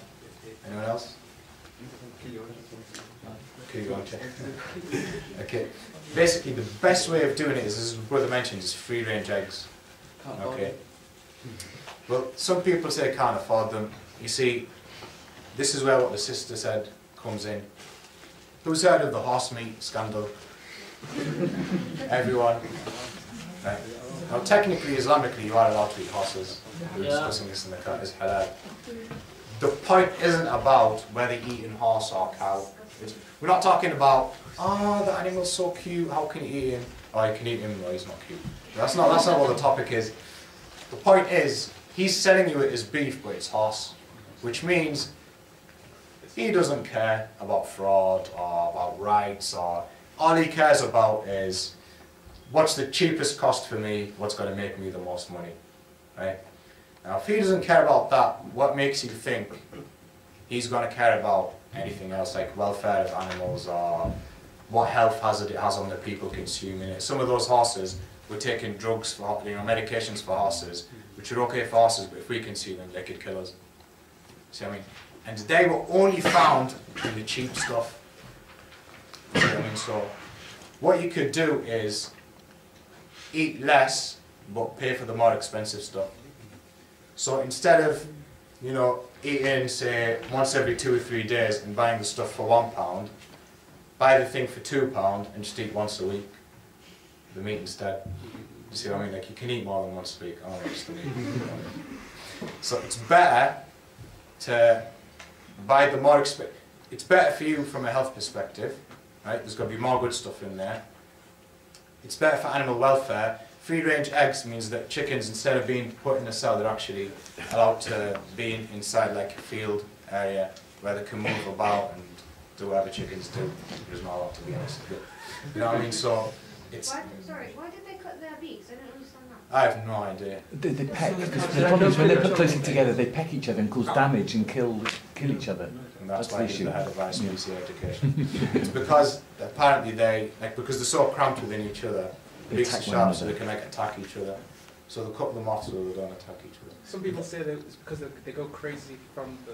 Anyone else? Kill your own chicken. Okay. Basically, the best way of doing it is, as Brother mentioned, is free range eggs. Can't okay. Well, some people say can't afford them. You see, this is where what the sister said comes in. Who's heard of the horse meat scandal? Everyone. Right. Now, technically, Islamically, you are allowed to eat horses. We were discussing this in the car. It's halal. The point isn't about whether eating horse or cow. It's, we're not talking about, oh, the animal's so cute, how can you eat him? Oh, you can eat him, no, he's not cute. That's not, that's not what the topic is. The point is, he's selling you it as beef, but it's horse, which means he doesn't care about fraud or about rights, or all he cares about is what's the cheapest cost for me, what's going to make me the most money, right? Now, if he doesn't care about that, what makes you think he's going to care about anything else, like welfare of animals or what health hazard it has on the people consuming it? Some of those horses were taking drugs for, you know, medications for horses, which are okay for horses, but if we consume them, they could kill us. See what I mean? And they were only found in the cheap stuff. See what I mean? So, what you could do is eat less, but pay for the more expensive stuff. So instead of, you know, eating, say, once every two or three days and buying the stuff for one pound, buy the thing for two pound and just eat once a week, the meat instead. You see what I mean? Like, you can eat more than once a week. I don't know, just the meat. So it's better to buy the more expensive. It's better for you from a health perspective, right? There's going to be more good stuff in there. It's better for animal welfare. Free-range eggs means that chickens, instead of being put in a cell, they're actually allowed to be inside like a field area where they can move about and do whatever chickens do. There's not allowed to be honest. You know what I mean? So it's. Why, sorry, why did they cut their beaks? I don't understand that. I have no idea. They, they pack. Because the problem is when they put those things together, they pack each other and cause damage and kill kill each other. And that's, that's why the issue. He's the head of I C B C yeah. Education. It's because apparently they like because they're so sort of cramped within each other. They attack sharp, so they can like attack each other. So they cut them off so they don't attack each other. Some people say that it's because they, they go crazy from the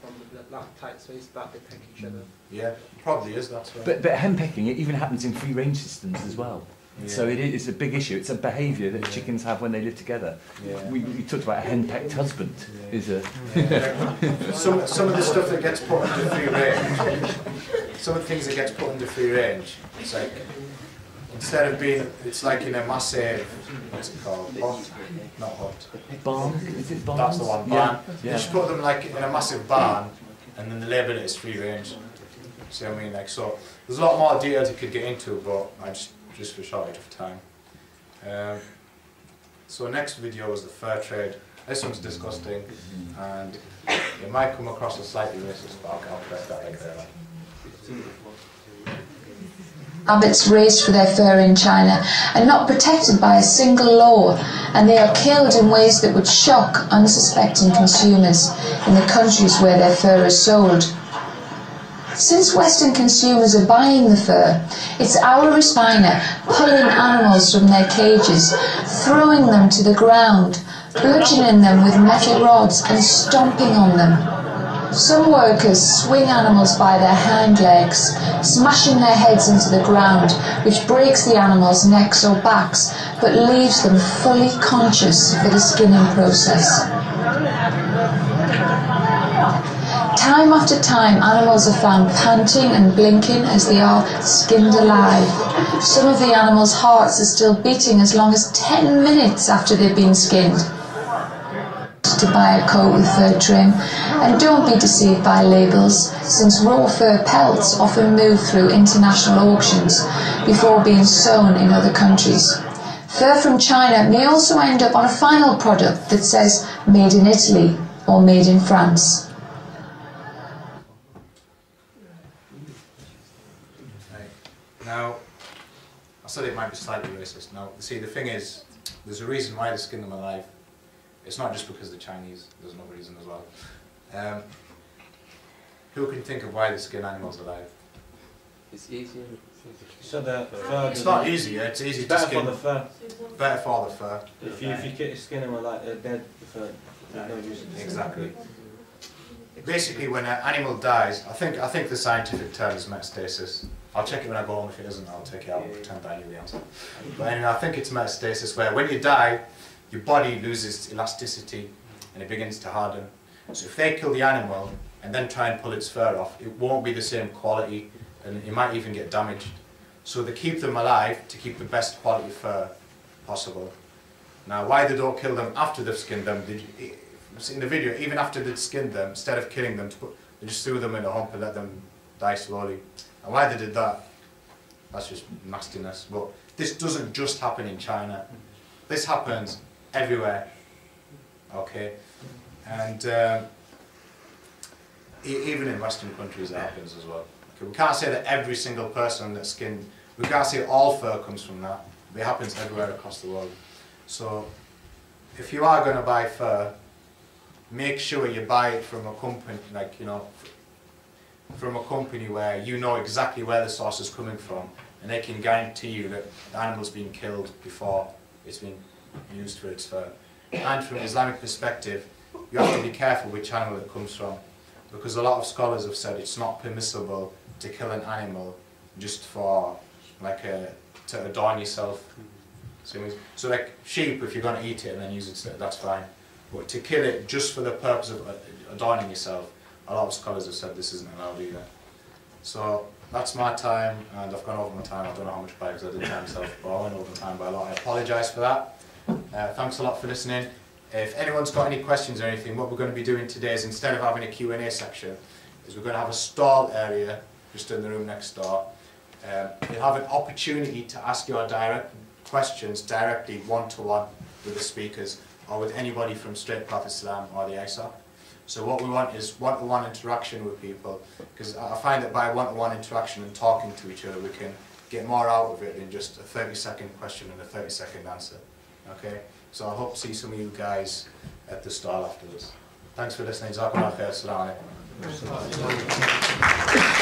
from the black tight space that they peck each other. Yeah, probably is that's right. But but henpecking, it even happens in free range systems as well. Yeah. So it is a big issue. It's a behaviour that yeah. chickens have when they live together. Yeah. We, we talked about a henpecked husband. Yeah. Is a yeah. some some of the stuff that gets put into free range. Some of the things that gets put into free range. It's like. Instead of being, it's like in a massive, what's it called, hut? Not hut. Barn? Is it barn? That's the one, barn. Yeah. Yeah. You should put them like in a massive barn, and then the label it as free range. See what I mean? Like so, there's a lot more details you could get into, but I just, just for shortage of time. Um, so next video was the fur trade. This one's disgusting, and it might come across as slightly racist, but I'll press that like there. Rabbits raised for their fur in China are not protected by a single law, and they are killed in ways that would shock unsuspecting consumers in the countries where their fur is sold. Since Western consumers are buying the fur, it's our refiner pulling animals from their cages, throwing them to the ground, burgeoning them with metal rods and stomping on them. Some workers swing animals by their hind legs, smashing their heads into the ground, which breaks the animals' necks or backs, but leaves them fully conscious for the skinning process. Time after time, animals are found panting and blinking as they are skinned alive. Some of the animals' hearts are still beating as long as ten minutes after they've been skinned. To buy a coat with fur trim, and don't be deceived by labels, since raw fur pelts often move through international auctions before being sewn in other countries. Fur from China may also end up on a final product that says made in Italy or made in France. Now, I said it might be slightly racist. Now, see, the thing is, there's a reason why they skin them alive. It's not just because the Chinese, there's another reason as well. Um, who can think of why they skin animals alive? It's easier. So the fur it's not easier, it's easy it's to better skin. Better for the fur. Better for the fur. If you, if you skin them alive, they're dead, the fur. There's no use in exactly. Basically, when an animal dies, I think, I think the scientific term is metastasis. I'll check it when I go home. If it isn't, I'll take it out and pretend that I knew the answer. But anyway, I think it's metastasis, where when you die, your body loses elasticity and it begins to harden. So if they kill the animal and then try and pull its fur off, it won't be the same quality and it might even get damaged. So they keep them alive to keep the best quality fur possible. Now why they don't kill them after they've skinned them, they, in the video, even after they'd skinned them, instead of killing them, they just threw them in a hump and let them die slowly. And why they did that, that's just nastiness. But this doesn't just happen in China. This happens everywhere, okay, and uh, e even in Western countries that happens as well. Okay, we can't say that every single person that's skinned, we can't say all fur comes from that. It happens everywhere across the world. So, if you are going to buy fur, make sure you buy it from a company, like you know, from a company where you know exactly where the source is coming from, and they can guarantee you that the animal's been killed before it's been used for its fur. And from an Islamic perspective, you have to be careful which animal it comes from, because a lot of scholars have said it's not permissible to kill an animal just for, like, a, to adorn yourself. So, like, sheep, if you're going to eat it and then use it, that's fine. But to kill it just for the purpose of adorning yourself, a lot of scholars have said this isn't allowed either. So, that's my time, and I've gone over my time. I don't know how much by because I did time myself, but I went over time by a lot. I apologise for that. Uh, thanks a lot for listening. If anyone's got any questions or anything, what we're going to be doing today is, instead of having a Q and A section, is we're going to have a stall area just in the room next door. Um, you'll have an opportunity to ask your direct questions directly one-to-one with the speakers or with anybody from Straight Path Islam or the I S O C. So what we want is one-to-one interaction with people, because I find that by one-to-one interaction and talking to each other, we can get more out of it than just a thirty-second question and a thirty-second answer. Okay, so I hope to see some of you guys at the stall afterwards. Thanks for listening. Jazakumullah khair. Assalamu alaikum.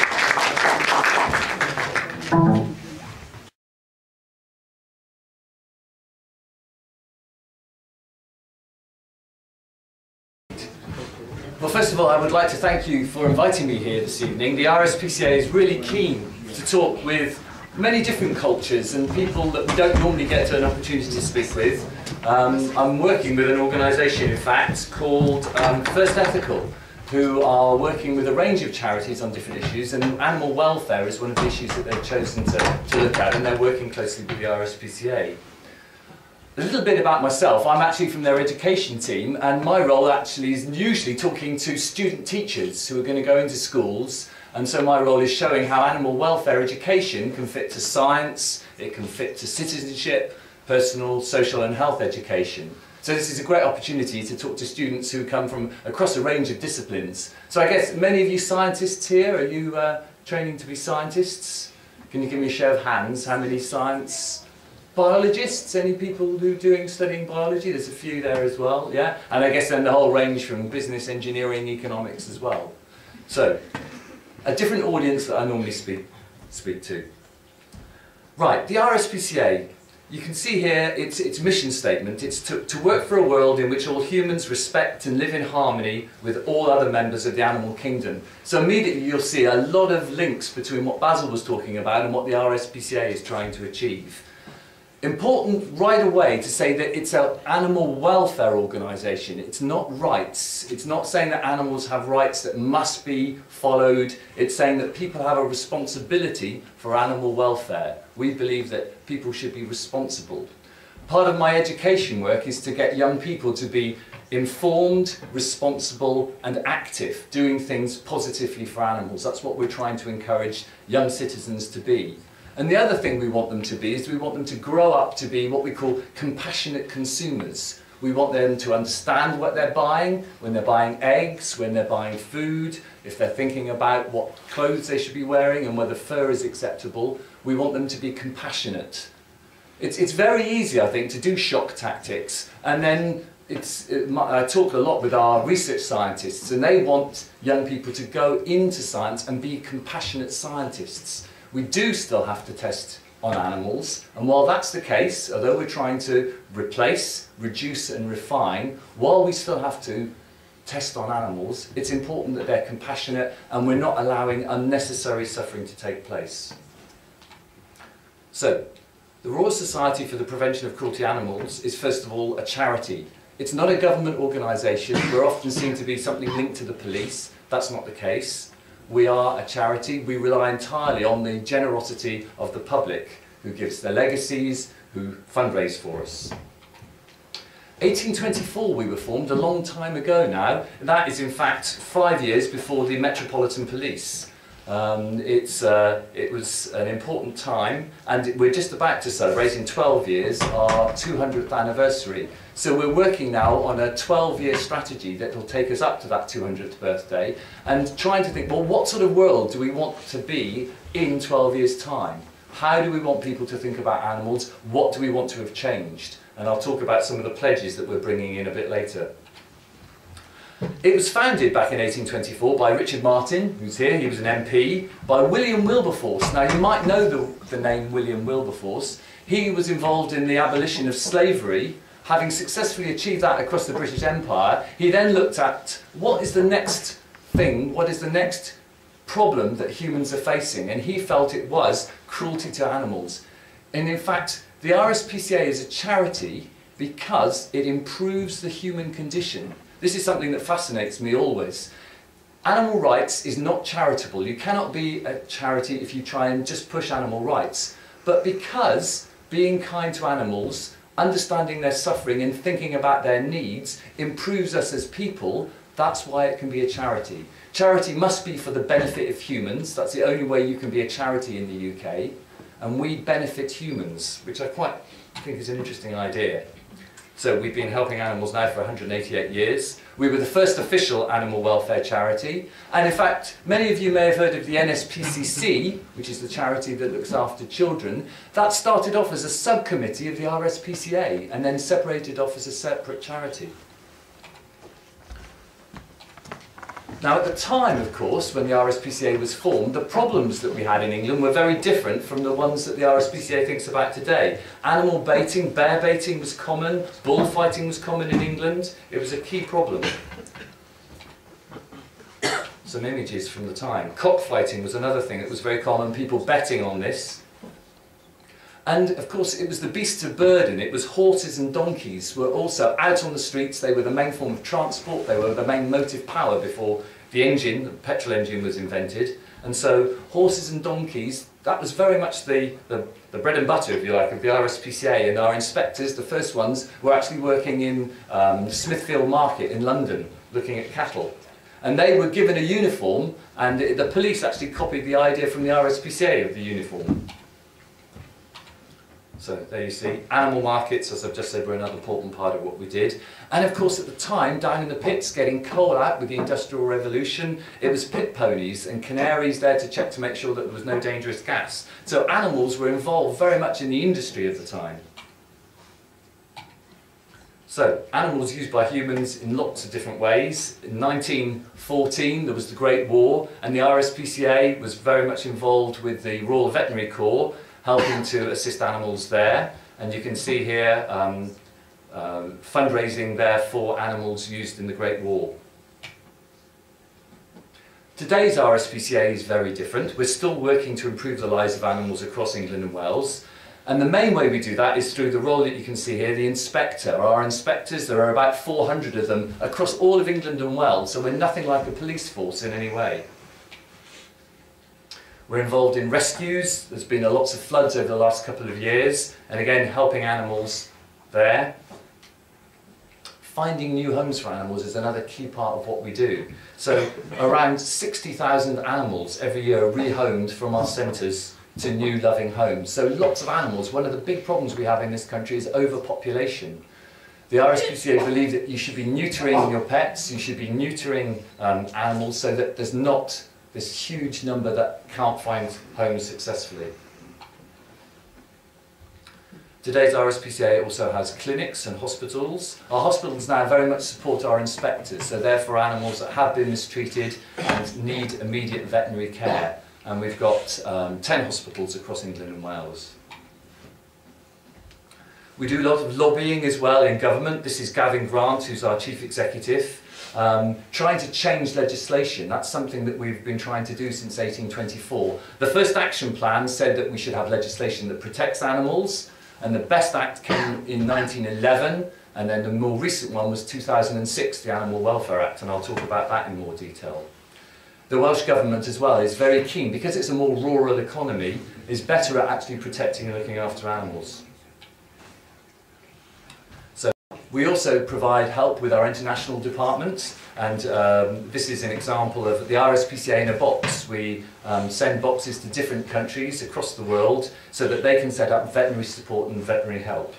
Well, first of all, I would like to thank you for inviting me here this evening. The R S P C A is really keen to talk with many different cultures and people that we don't normally get an opportunity to speak with. Um, I'm working with an organisation, in fact, called um, First Ethical, who are working with a range of charities on different issues, and animal welfare is one of the issues that they've chosen to, to look at, and they're working closely with the R S P C A. A little bit about myself. I'm actually from their education team, and my role actually is usually talking to student teachers who are going to go into schools. And so my role is showing how animal welfare education can fit to science, it can fit to citizenship, personal, social and health education. So this is a great opportunity to talk to students who come from across a range of disciplines. So I guess many of you scientists here, are you uh, training to be scientists? Can you give me a show of hands? How many science biologists? Any people who are doing, studying biology? There's a few there as well, yeah? And I guess then the whole range from business, engineering, economics as well. So, a different audience that I normally speak, speak to. Right, the R S P C A. You can see here its, its mission statement. It's to, to work for a world in which all humans respect and live in harmony with all other members of the animal kingdom. So immediately you'll see a lot of links between what Basil was talking about and what the R S P C A is trying to achieve. Important right away to say that it's an animal welfare organisation. It's not rights. It's not saying that animals have rights that must be followed. It's saying that people have a responsibility for animal welfare. We believe that people should be responsible. Part of my education work is to get young people to be informed, responsible and active, doing things positively for animals. That's what we're trying to encourage young citizens to be. And the other thing we want them to be is we want them to grow up to be what we call compassionate consumers. We want them to understand what they're buying, when they're buying eggs, when they're buying food, if they're thinking about what clothes they should be wearing and whether fur is acceptable. We want them to be compassionate. It's, it's very easy, I think, to do shock tactics. And then it's, it, I talk a lot with our research scientists, and they want young people to go into science and be compassionate scientists. We do still have to test on animals, and while that's the case, although we're trying to replace, reduce and refine, while we still have to test on animals, it's important that they're compassionate and we're not allowing unnecessary suffering to take place. So, the Royal Society for the Prevention of Cruelty to Animals is first of all a charity. It's not a government organisation. We're often seen to be something linked to the police. That's not the case. We are a charity. We rely entirely on the generosity of the public, who gives their legacies, who fundraise for us. eighteen twenty-four we were formed, a long time ago now. That is in fact five years before the Metropolitan Police. Um, it's, uh, it was an important time, and we're just about to celebrate in twelve years our two hundredth anniversary. So we're working now on a twelve year strategy that will take us up to that two hundredth birthday, and trying to think, well, what sort of world do we want to be in twelve years time? How do we want people to think about animals? What do we want to have changed? And I'll talk about some of the pledges that we're bringing in a bit later. It was founded back in eighteen twenty-four by Richard Martin, who's here, he was an M P, by William Wilberforce. Now you might know the, the name William Wilberforce. He was involved in the abolition of slavery. Having successfully achieved that across the British Empire, he then looked at what is the next thing, what is the next problem that humans are facing, and he felt it was cruelty to animals. And in fact, the R S P C A is a charity because it improves the human condition. This is something that fascinates me always. Animal rights is not charitable. You cannot be a charity if you try and just push animal rights. But because being kind to animals, understanding their suffering and thinking about their needs improves us as people, that's why it can be a charity. Charity must be for the benefit of humans. That's the only way you can be a charity in the U K. And we benefit humans, which I quite think is an interesting idea. So we've been helping animals now for one hundred eighty-eight years. We were the first official animal welfare charity. And in fact, many of you may have heard of the N S P C C, which is the charity that looks after children. That started off as a subcommittee of the R S P C A and then separated off as a separate charity. Now at the time, of course, when the R S P C A was formed, the problems that we had in England were very different from the ones that the R S P C A thinks about today. Animal baiting, bear baiting was common, bullfighting was common in England. It was a key problem. Some images from the time. Cockfighting was another thing that was very common, people betting on this. And of course it was the beasts of burden, it was horses and donkeys were also out on the streets, they were the main form of transport, they were the main motive power before the engine, the petrol engine was invented. And so horses and donkeys, that was very much the, the, the bread and butter, if you like, of the R S P C A, and our inspectors, the first ones, were actually working in um, Smithfield Market in London, looking at cattle. And they were given a uniform, and it, the police actually copied the idea from the R S P C A of the uniform. So there you see, animal markets, as I've just said, were another important part of what we did. And of course at the time, down in the pits, getting coal out with the Industrial Revolution, it was pit ponies and canaries there to check to make sure that there was no dangerous gas. So animals were involved very much in the industry of the time. So, animals used by humans in lots of different ways. In nineteen fourteen there was the Great War, and the R S P C A was very much involved with the Royal Veterinary Corps, helping to assist animals there. And you can see here um, uh, fundraising there for animals used in the Great War. Today's R S P C A is very different. We're still working to improve the lives of animals across England and Wales. And the main way we do that is through the role that you can see here, the inspector. Our inspectors, there are about four hundred of them across all of England and Wales, so we're nothing like a police force in any way. We're involved in rescues. There's been lots of floods over the last couple of years, and again, helping animals there. Finding new homes for animals is another key part of what we do. So around sixty thousand animals every year are rehomed from our centres to new loving homes. So lots of animals. One of the big problems we have in this country is overpopulation. The R S P C A believe that you should be neutering your pets, you should be neutering um, animals so that there's not this huge number that can't find homes successfully. Today's R S P C A also has clinics and hospitals. Our hospitals now very much support our inspectors, so therefore animals that have been mistreated and need immediate veterinary care. And we've got um, ten hospitals across England and Wales. We do a lot of lobbying as well in government. This is Gavin Grant, who's our chief executive, um, trying to change legislation. That's something that we've been trying to do since eighteen twenty-four. The first action plan said that we should have legislation that protects animals, and the best act came in nineteen eleven, and then the more recent one was two thousand six, the Animal Welfare Act, and I'll talk about that in more detail. The Welsh Government as well is very keen, because it's a more rural economy, is better at actually protecting and looking after animals. So we also provide help with our international department, and um, this is an example of the R S P C A in a box. We um, send boxes to different countries across the world so that they can set up veterinary support and veterinary help.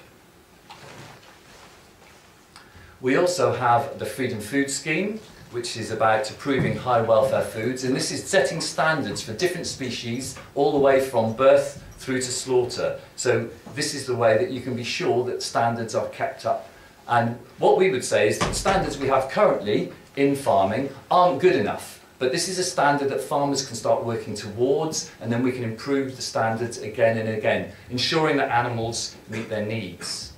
We also have the Freedom Food Scheme, which is about approving high welfare foods, and this is setting standards for different species all the way from birth through to slaughter. So this is the way that you can be sure that standards are kept up. And what we would say is that standards we have currently in farming aren't good enough, but this is a standard that farmers can start working towards, and then we can improve the standards again and again, ensuring that animals meet their needs.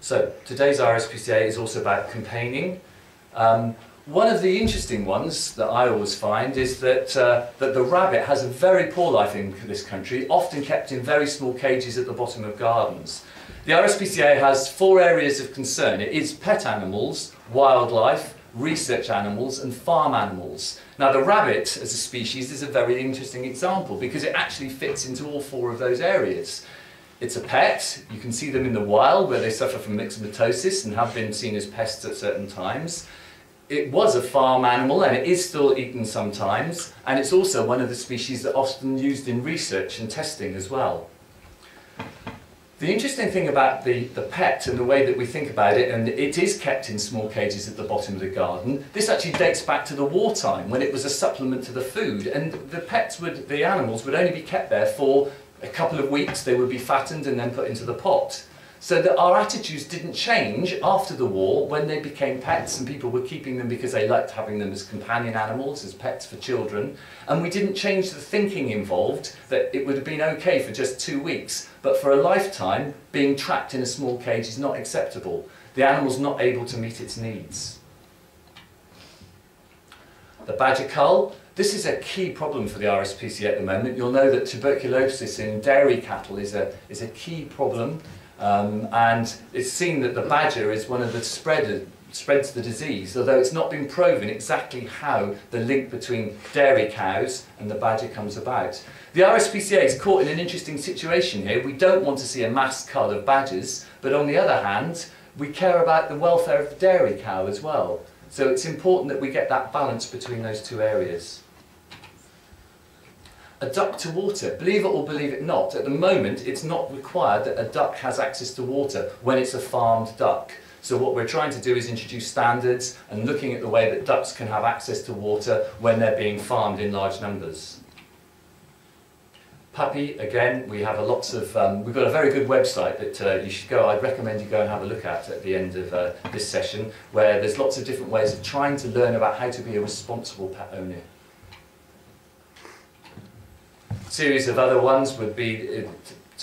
So today's R S P C A is also about campaigning. Um, one of the interesting ones that I always find is that, uh, that the rabbit has a very poor life in this country, often kept in very small cages at the bottom of gardens. The R S P C A has four areas of concern. It is pet animals, wildlife, research animals and farm animals. Now the rabbit as a species is a very interesting example because it actually fits into all four of those areas. It's a pet. You can see them in the wild where they suffer from myxomatosis and have been seen as pests at certain times. It was a farm animal and it is still eaten sometimes, and it's also one of the species that often used in research and testing as well. The interesting thing about the, the pet and the way that we think about it, and it is kept in small cages at the bottom of the garden, this actually dates back to the wartime when it was a supplement to the food, and the pets would, the animals would only be kept there for a couple of weeks. They would be fattened and then put into the pot. So that our attitudes didn't change after the war when they became pets and people were keeping them because they liked having them as companion animals, as pets for children. And we didn't change the thinking involved that it would have been okay for just two weeks, but for a lifetime being trapped in a small cage is not acceptable. The animal's not able to meet its needs. The badger cull. This is a key problem for the R S P C A at the moment. You'll know that tuberculosis in dairy cattle is a, is a key problem, um, and it's seen that the badger is one of the spreader, spreads the disease, although it's not been proven exactly how the link between dairy cows and the badger comes about. The R S P C A is caught in an interesting situation here. We don't want to see a mass cull of badgers, but on the other hand, we care about the welfare of the dairy cow as well. So it's important that we get that balance between those two areas. A duck to water. Believe it or believe it not, at the moment it's not required that a duck has access to water when it's a farmed duck. So what we're trying to do is introduce standards and looking at the way that ducks can have access to water when they're being farmed in large numbers. Puppy, again, we have a lots of, um, we've got a very good website that uh, you should go, I'd recommend you go and have a look at at the end of uh, this session, where there's lots of different ways of trying to learn about how to be a responsible pet owner. Series of other ones would be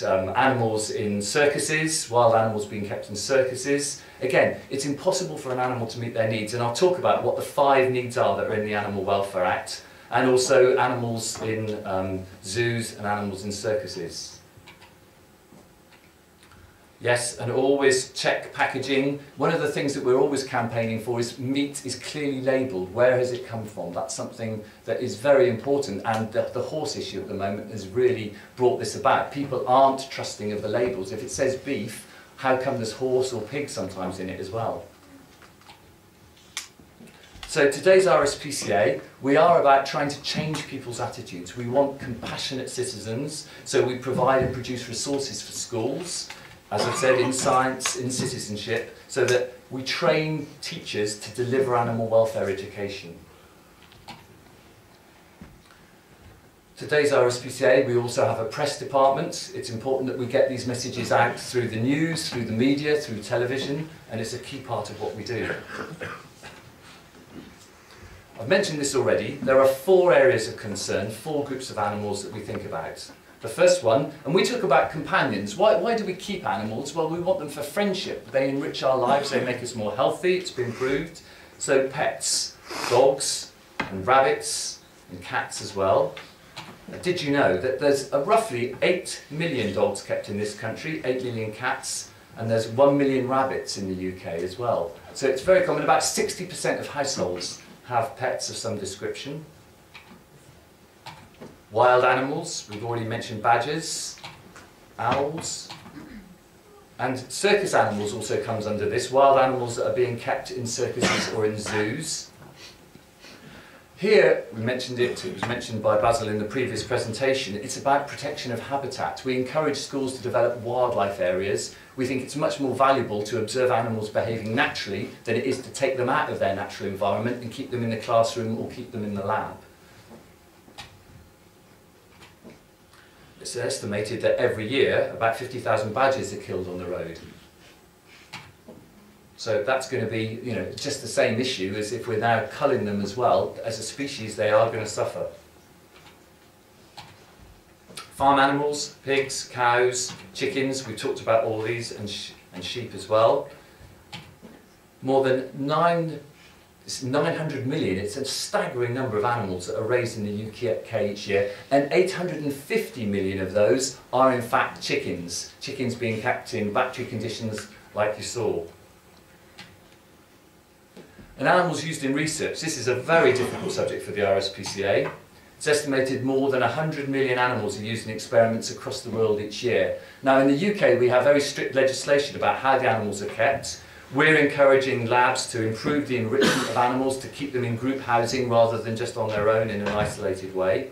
um, animals in circuses, wild animals being kept in circuses. Again, it's impossible for an animal to meet their needs, and I'll talk about what the five needs are that are in the Animal Welfare Act. and also animals in um, zoos and animals in circuses. Yes, and always check packaging. One of the things that we're always campaigning for is meat is clearly labelled. Where has it come from? That's something that is very important, and the, the horse issue at the moment has really brought this about. People aren't trusting of the labels. If it says beef, how come there's horse or pig sometimes in it as well? So today's R S P C A, we are about trying to change people's attitudes. We want compassionate citizens, so we provide and produce resources for schools, as I've said, in science, in citizenship, so that we train teachers to deliver animal welfare education. Today's R S P C A, we also have a press department. It's important that we get these messages out through the news, through the media, through television, and it's a key part of what we do. I've mentioned this already. There are four areas of concern, four groups of animals that we think about. The first one, and we talk about companions. Why, why do we keep animals? Well, we want them for friendship. They enrich our lives, they make us more healthy, it's been proved. So pets, dogs, and rabbits, and cats as well. Now, did you know that there's a roughly eight million dogs kept in this country, eight million cats, and there's one million rabbits in the U K as well. So it's very common. About sixty percent of households have pets of some description. Wild animals, we've already mentioned badgers, owls, and circus animals also comes under this, wild animals that are being kept in circuses or in zoos. Here, we mentioned it, it was mentioned by Basil in the previous presentation, it's about protection of habitat. We encourage schools to develop wildlife areas. We think it's much more valuable to observe animals behaving naturally than it is to take them out of their natural environment and keep them in the classroom or keep them in the lab. It's estimated that every year about fifty thousand badgers are killed on the road. So that's going to be, you know, just the same issue as if we're now culling them as well. As a species, they are going to suffer. Farm animals, pigs, cows, chickens, we've talked about all these, and, sh and sheep as well. More than nine, it's nine hundred million, it's a staggering number of animals that are raised in the U K each year, and eight hundred fifty million of those are in fact chickens, chickens being kept in battery conditions like you saw. And animals used in research, this is a very difficult subject for the R S P C A. It's estimated more than one hundred million animals are used in experiments across the world each year. Now in the U K we have very strict legislation about how the animals are kept. We're encouraging labs to improve the enrichment of animals, to keep them in group housing rather than just on their own in an isolated way.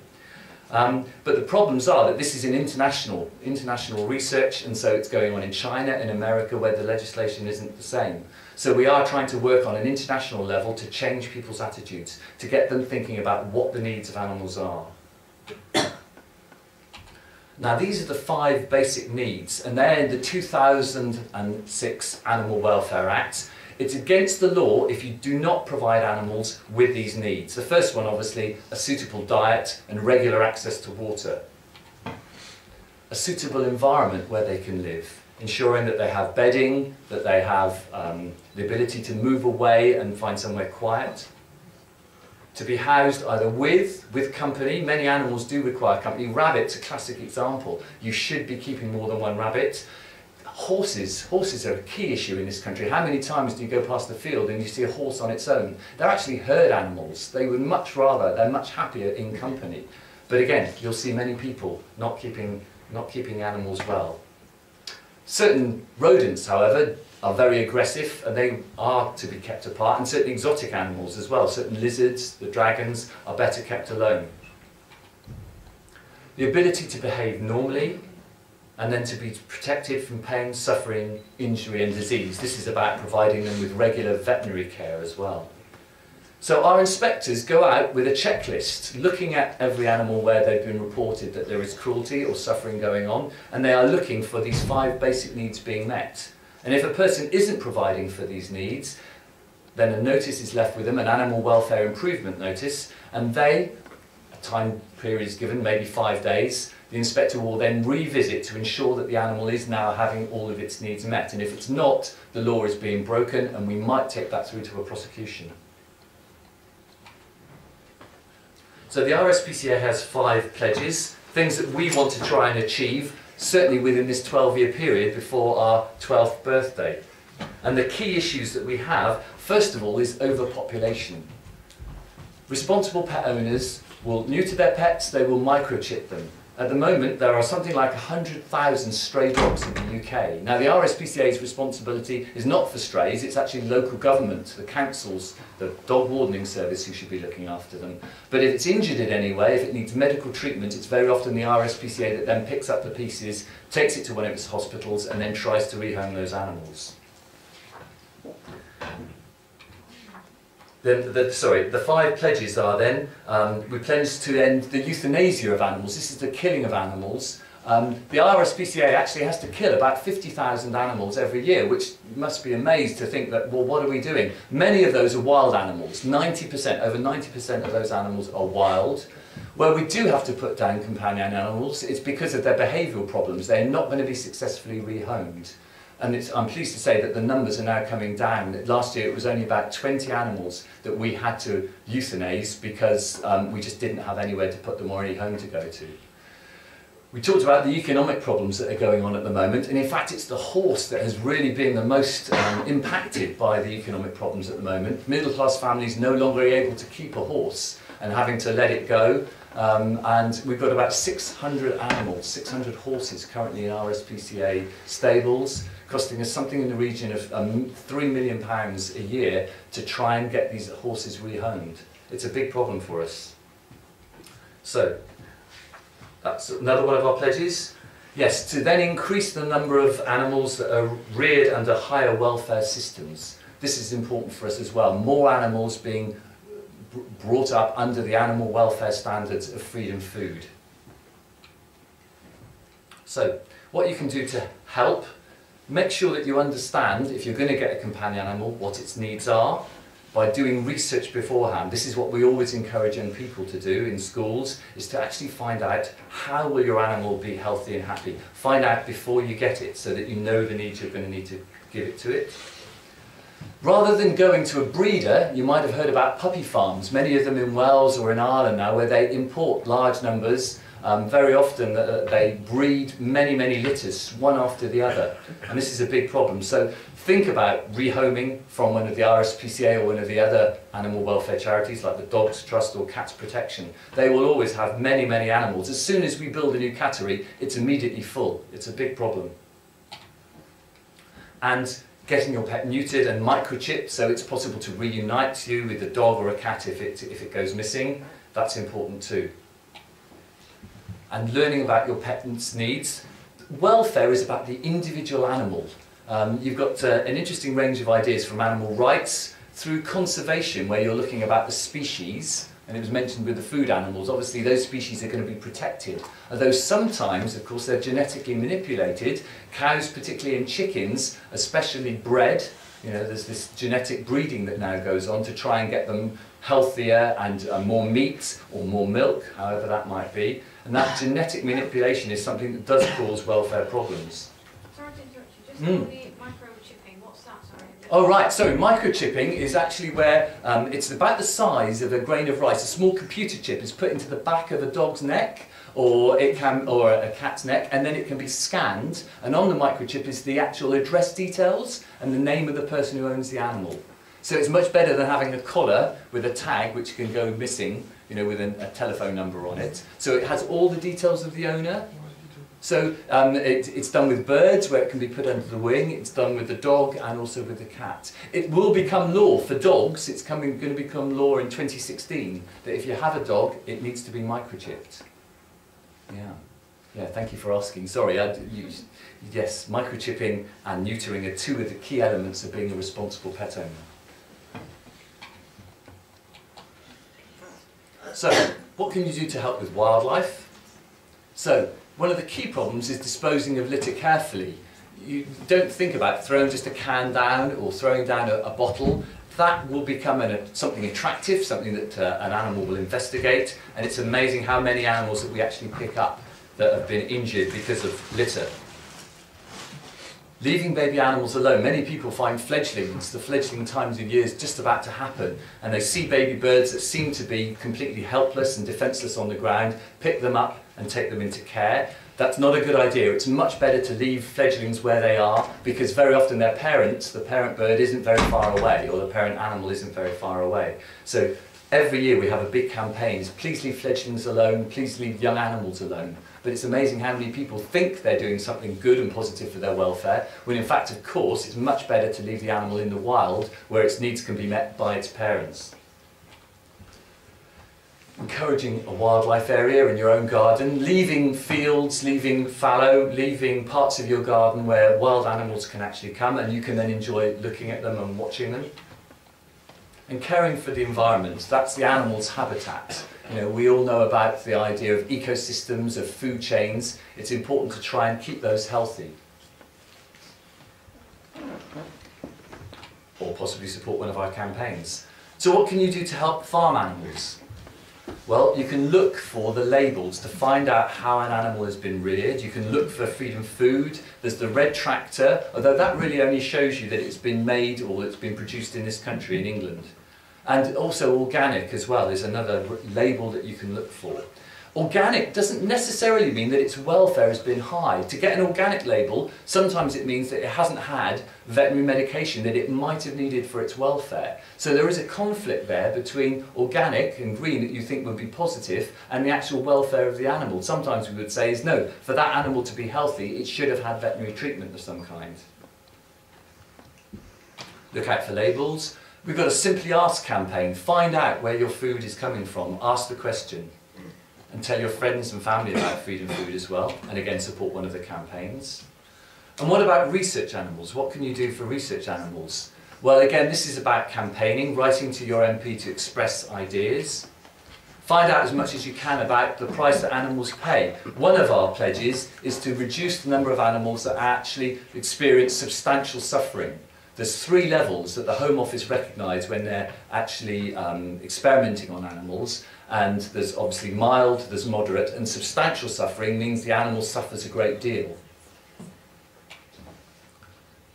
Um, but the problems are that this is an international, international research, and so it's going on in China and America where the legislation isn't the same. So we are trying to work on an international level to change people's attitudes, to get them thinking about what the needs of animals are. Now these are the five basic needs, and they're in the two thousand six Animal Welfare Act. It's against the law if you do not provide animals with these needs. The first one, obviously, a suitable diet and regular access to water. A suitable environment where they can live, ensuring that they have bedding, that they have um, the ability to move away and find somewhere quiet. To be housed either with, with company. Many animals do require company. Rabbits, a classic example. You should be keeping more than one rabbit. Horses. Horses are a key issue in this country. How many times do you go past the field and you see a horse on its own? They're actually herd animals. They would much rather, they're much happier in company. But again, you'll see many people not keeping, not keeping animals well. Certain rodents, however, are very aggressive, and they are to be kept apart, and certain exotic animals as well, certain lizards, the dragons, are better kept alone. The ability to behave normally, and then to be protected from pain, suffering, injury and disease. This is about providing them with regular veterinary care as well. So our inspectors go out with a checklist, looking at every animal where they've been reported that there is cruelty or suffering going on, and they are looking for these five basic needs being met. And if a person isn't providing for these needs, then a notice is left with them, an animal welfare improvement notice, and they, a time period is given, maybe five days, the inspector will then revisit to ensure that the animal is now having all of its needs met. And if it's not, the law is being broken, and we might take that through to a prosecution. So the R S P C A has five pledges, things that we want to try and achieve, certainly within this twelve year period before our twelfth birthday. And the key issues that we have, first of all, is overpopulation. Responsible pet owners will neuter their pets, they will microchip them. At the moment, there are something like one hundred thousand stray dogs in the U K. Now, the R S P C A's responsibility is not for strays, it's actually local government, the councils, the dog wardening service who should be looking after them. But if it's injured in any way, if it needs medical treatment, it's very often the R S P C A that then picks up the pieces, takes it to one of its hospitals, and then tries to rehome those animals. The, the, sorry, the five pledges are then, um, we pledge to end the euthanasia of animals. This is the killing of animals. Um, the R S P C A actually has to kill about fifty thousand animals every year, which must be amazed to think that, well, what are we doing? Many of those are wild animals. ninety percent, over ninety percent of those animals are wild. Where we do have to put down companion animals, it's because of their behavioural problems. They're not going to be successfully rehomed. And it's, I'm pleased to say that the numbers are now coming down. Last year it was only about twenty animals that we had to euthanise because um, we just didn't have anywhere to put them or any home to go to. We talked about the economic problems that are going on at the moment, and in fact it's the horse that has really been the most um, impacted by the economic problems at the moment. Middle class families no longer able to keep a horse and having to let it go. Um, and we've got about six hundred animals, six hundred horses currently in R S P C A stables, costing us something in the region of um, three million pounds a year to try and get these horses rehomed. It's a big problem for us. So, that's another one of our pledges. Yes, to then increase the number of animals that are reared under higher welfare systems. This is important for us as well. More animals being brought up under the animal welfare standards of Freedom Food. So, what you can do to help, make sure that you understand, if you're going to get a companion animal, what its needs are, by doing research beforehand. This is what we always encourage young people to do in schools, is to actually find out how will your animal be healthy and happy. Find out before you get it, so that you know the needs you're going to need to give it to it. Rather than going to a breeder, you might have heard about puppy farms, many of them in Wales or in Ireland now, where they import large numbers. Um, very often uh, they breed many, many litters, one after the other. And this is a big problem. So think about rehoming from one of the R S P C A or one of the other animal welfare charities, like the Dogs Trust or Cats Protection. They will always have many, many animals. As soon as we build a new category, it's immediately full. It's a big problem. And getting your pet neutered and microchipped so it's possible to reunite you with a dog or a cat if it, if it goes missing, that's important too. And learning about your pet's needs. Welfare is about the individual animal. Um, you've got uh, an interesting range of ideas from animal rights through conservation, where you're looking about the species, and it was mentioned with the food animals, obviously those species are going to be protected. Although sometimes, of course, they're genetically manipulated. Cows, particularly, and chickens, especially bred. You know, there's this genetic breeding that now goes on to try and get them healthier and uh, more meat or more milk, however that might be. And that genetic manipulation is something that does cause welfare problems. Sorry to interrupt you, just mm. the microchipping, what's that, sorry? Oh right, so microchipping is actually where um, it's about the size of a grain of rice. A small computer chip is put into the back of a dog's neck or, it can, or a cat's neck, and then it can be scanned, and on the microchip is the actual address details and the name of the person who owns the animal. So it's much better than having a collar with a tag which can go missing, you know, with an, a telephone number on it. So it has all the details of the owner. So um, it, it's done with birds, where it can be put under the wing. It's done with the dog and also with the cat. It will become law for dogs. It's coming, going to become law in twenty sixteen that if you have a dog, it needs to be microchipped. Yeah. Yeah, thank you for asking. Sorry, I, you, yes, microchipping and neutering are two of the key elements of being a responsible pet owner. So, what can you do to help with wildlife? So, one of the key problems is disposing of litter carefully. You don't think about throwing just a can down or throwing down a, a bottle. That will become an, a, something attractive, something that uh, an animal will investigate, and it's amazing how many animals that we actually pick up that have been injured because of litter. Leaving baby animals alone, many people find fledglings, the fledgling times of years just about to happen, and they see baby birds that seem to be completely helpless and defenseless on the ground, pick them up and take them into care. That's not a good idea. It's much better to leave fledglings where they are, because very often their parents, the parent bird, isn't very far away, or the parent animal isn't very far away. So every year we have a big campaign, please leave fledglings alone, please leave young animals alone. But it's amazing how many people think they're doing something good and positive for their welfare, when in fact, of course, it's much better to leave the animal in the wild where its needs can be met by its parents. Encouraging a wildlife area in your own garden, leaving fields, leaving fallow, leaving parts of your garden where wild animals can actually come and you can then enjoy looking at them and watching them. And caring for the environment, that's the animal's habitat. You know, we all know about the idea of ecosystems, of food chains. It's important to try and keep those healthy. Or possibly support one of our campaigns. So what can you do to help farm animals? Well, you can look for the labels to find out how an animal has been reared. You can look for Freedom Food. There's the Red Tractor, although that really only shows you that it's been made or it's been produced in this country, in England. And also organic as well is another label that you can look for. Organic doesn't necessarily mean that its welfare has been high. To get an organic label, sometimes it means that it hasn't had veterinary medication that it might have needed for its welfare. So there is a conflict there between organic and green that you think would be positive and the actual welfare of the animal. Sometimes we would say is no, for that animal to be healthy, it should have had veterinary treatment of some kind. Look out for labels. We've got a Simply Ask campaign. Find out where your food is coming from. Ask the question. And tell your friends and family about Freedom Food as well, and again support one of the campaigns. And what about research animals? What can you do for research animals? Well, again, this is about campaigning, writing to your M P to express ideas. Find out as much as you can about the price that animals pay. One of our pledges is to reduce the number of animals that actually experience substantial suffering. There's three levels that the Home Office recognise when they're actually um, experimenting on animals. And there's obviously mild, there's moderate, and substantial suffering means the animal suffers a great deal.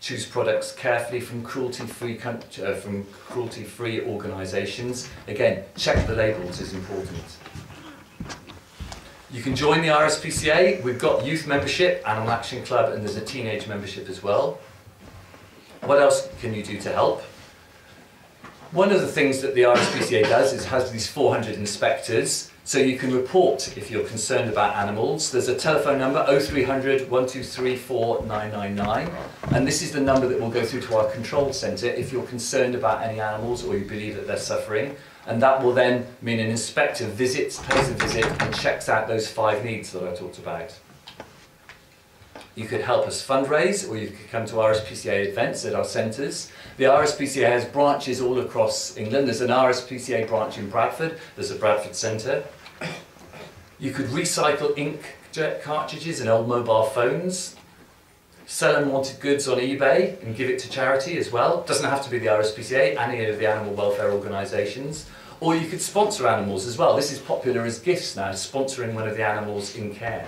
Choose products carefully from cruelty-free uh, from cruelty-free organisations. Again, check the labels is important. You can join the R S P C A. We've got youth membership, Animal Action Club, and there's a teenage membership as well. What else can you do to help? One of the things that the R S P C A does is has these four hundred inspectors, so you can report if you're concerned about animals. There's a telephone number, oh three hundred, one two three four, nine nine nine, and this is the number that will go through to our control centre if you're concerned about any animals or you believe that they're suffering. And that will then mean an inspector visits, pays a visit, and checks out those five needs that I talked about. You could help us fundraise, or you could come to R S P C A events at our centres. The R S P C A has branches all across England. There's an R S P C A branch in Bradford. There's a Bradford centre. You could recycle inkjet cartridges and old mobile phones. Sell unwanted goods on eBay and give it to charity as well. Doesn't have to be the R S P C A, any of the animal welfare organisations. Or you could sponsor animals as well. This is popular as gifts now, sponsoring one of the animals in care.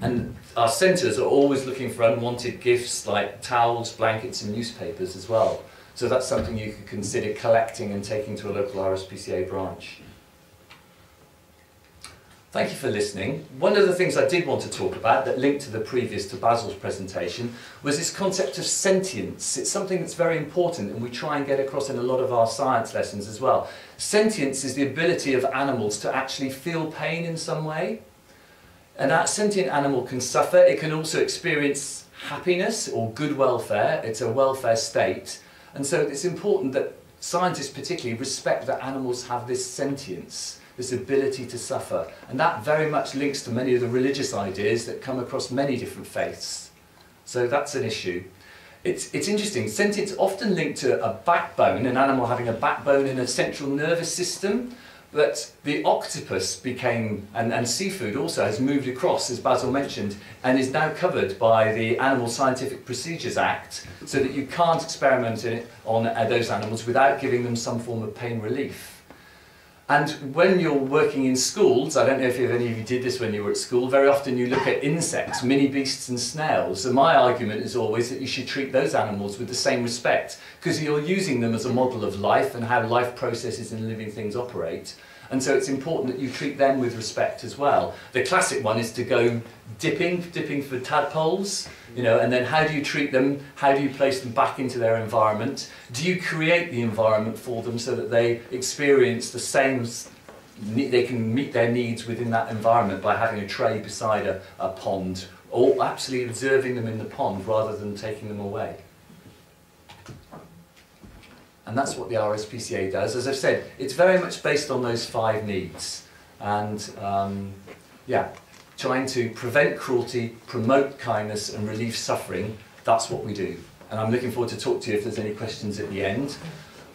And our centres are always looking for unwanted gifts like towels, blankets and newspapers as well. So that's something you could consider collecting and taking to a local R S P C A branch. Thank you for listening. One of the things I did want to talk about that linked to the previous, to Basil's presentation, was this concept of sentience. It's something that's very important and we try and get across in a lot of our science lessons as well. Sentience is the ability of animals to actually feel pain in some way. And that sentient animal can suffer, it can also experience happiness or good welfare, it's a welfare state. And so it's important that scientists particularly respect that animals have this sentience, this ability to suffer. And that very much links to many of the religious ideas that come across many different faiths. So that's an issue. It's, it's interesting, sentience is often linked to a backbone, an animal having a backbone and a central nervous system. But the octopus became, and, and seafood also has moved across, as Basil mentioned, and is now covered by the Animal Scientific Procedures Act, so that you can't experiment on those animals without giving them some form of pain relief. And when you're working in schools, I don't know if any of you did this when you were at school, very often you look at insects, mini beasts and snails, and my argument is always that you should treat those animals with the same respect, because you're using them as a model of life and how life processes and living things operate, and so it's important that you treat them with respect as well. The classic one is to go dipping, dipping for tadpoles, you know, and then how do you treat them, how do you place them back into their environment? Do you create the environment for them so that they experience the same, they can meet their needs within that environment by having a tray beside a, a pond, or absolutely observing them in the pond rather than taking them away? And that's what the R S P C A does. As I've said, it's very much based on those five needs. And, um, yeah, trying to prevent cruelty, promote kindness, and relieve suffering, that's what we do. And I'm looking forward to talk to you if there's any questions at the end.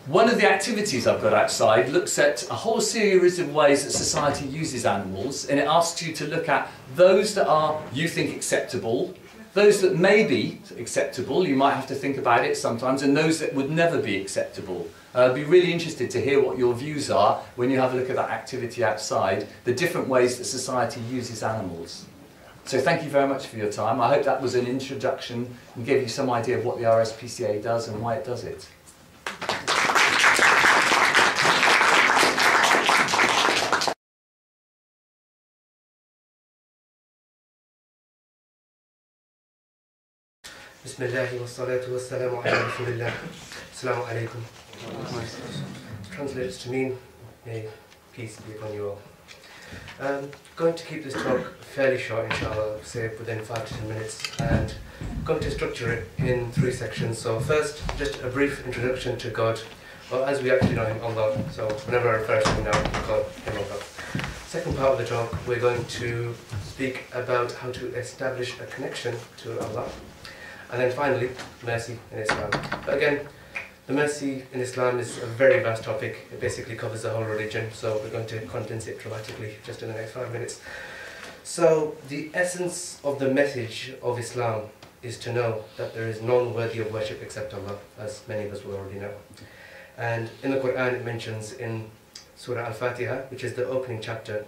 One of the activities I've got outside looks at a whole series of ways that society uses animals, and it asks you to look at those that are, you think, acceptable, those that may be acceptable, you might have to think about it sometimes, and those that would never be acceptable. Uh, I'd be really interested to hear what your views are when you have a look at that activity outside, the different ways that society uses animals. So thank you very much for your time. I hope that was an introduction and gave you some idea of what the R S P C A does and why it does it. Bismillah wa salatu wa salamu ala rasulillah. Assalamu alaikum. Translates to mean, may peace be upon you all. I'm um, going to keep this talk fairly short, inshallah, say within five to ten minutes, and I'm going to structure it in three sections. So first, just a brief introduction to God, or as we actually know him, Allah. So whenever I refer to him now, we call him Allah. Second part of the talk, we're going to speak about how to establish a connection to Allah. And then finally, mercy in Islam. But again, the mercy in Islam is a very vast topic. It basically covers the whole religion, so we're going to condense it dramatically just in the next five minutes. So the essence of the message of Islam is to know that there is none worthy of worship except Allah, as many of us will already know. And in the Qur'an it mentions in Surah Al-Fatiha, which is the opening chapter,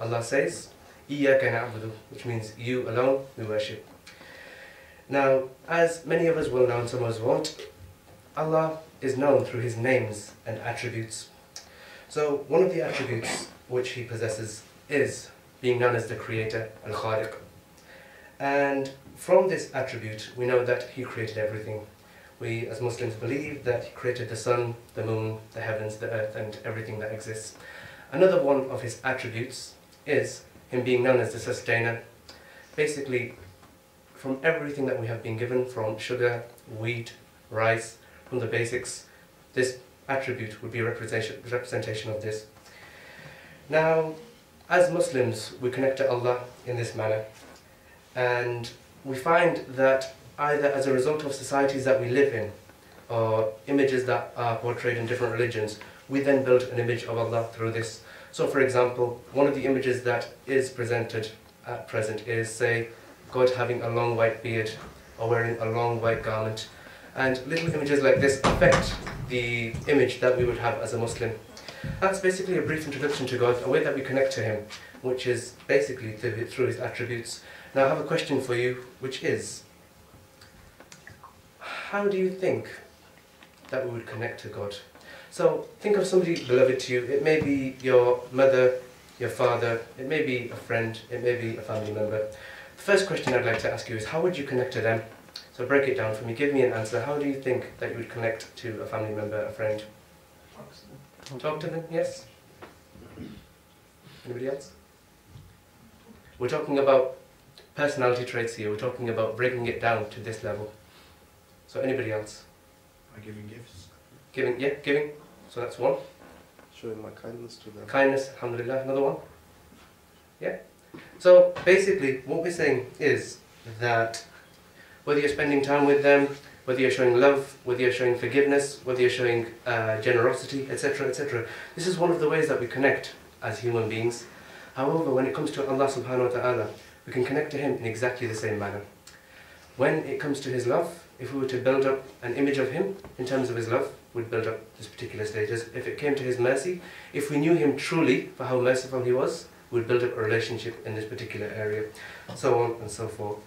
Allah says, "Iyyaka na'budu," which means you alone we worship. Now, as many of us will know and some of us won't, Allah is known through his names and attributes. So one of the attributes which he possesses is being known as the creator, Al-Khaliq. And from this attribute, we know that he created everything. We as Muslims believe that he created the sun, the moon, the heavens, the earth, and everything that exists. Another one of his attributes is him being known as the sustainer. Basically, from everything that we have been given, from sugar, wheat, rice, from the basics, this attribute would be a representation, representation of this. Now, as Muslims, we connect to Allah in this manner, and we find that either as a result of societies that we live in, or images that are portrayed in different religions, we then build an image of Allah through this. So for example, one of the images that is presented at present is, say, God having a long white beard or wearing a long white garment, and little images like this affect the image that we would have as a Muslim. That's basically a brief introduction to God, a way that we connect to him, which is basically through his attributes. Now I have a question for you, which is, how do you think that we would connect to God? So think of somebody beloved to you. It may be your mother, your father, it may be a friend, it may be a family member. The first question I'd like to ask you is, how would you connect to them? So break it down for me, give me an answer. How do you think that you would connect to a family member, a friend? Talk to them, Talk to them. Yes? Anybody else? We're talking about personality traits here, we're talking about breaking it down to this level. So anybody else? By giving gifts. Giving, yeah, giving. So that's one. Showing my kindness to them. Kindness, alhamdulillah. Another one? Yeah? So basically what we're saying is that whether you're spending time with them, whether you're showing love, whether you're showing forgiveness, whether you're showing uh, generosity, etc, et cetera, this is one of the ways that we connect as human beings. However, when it comes to Allah subhanahu wa ta'ala, we can connect to him in exactly the same manner. When it comes to his love, if we were to build up an image of him in terms of his love, would build up these particular stages. If it came to His mercy, if we knew Him truly for how merciful He was, we'd build up a relationship in this particular area, so on and so forth.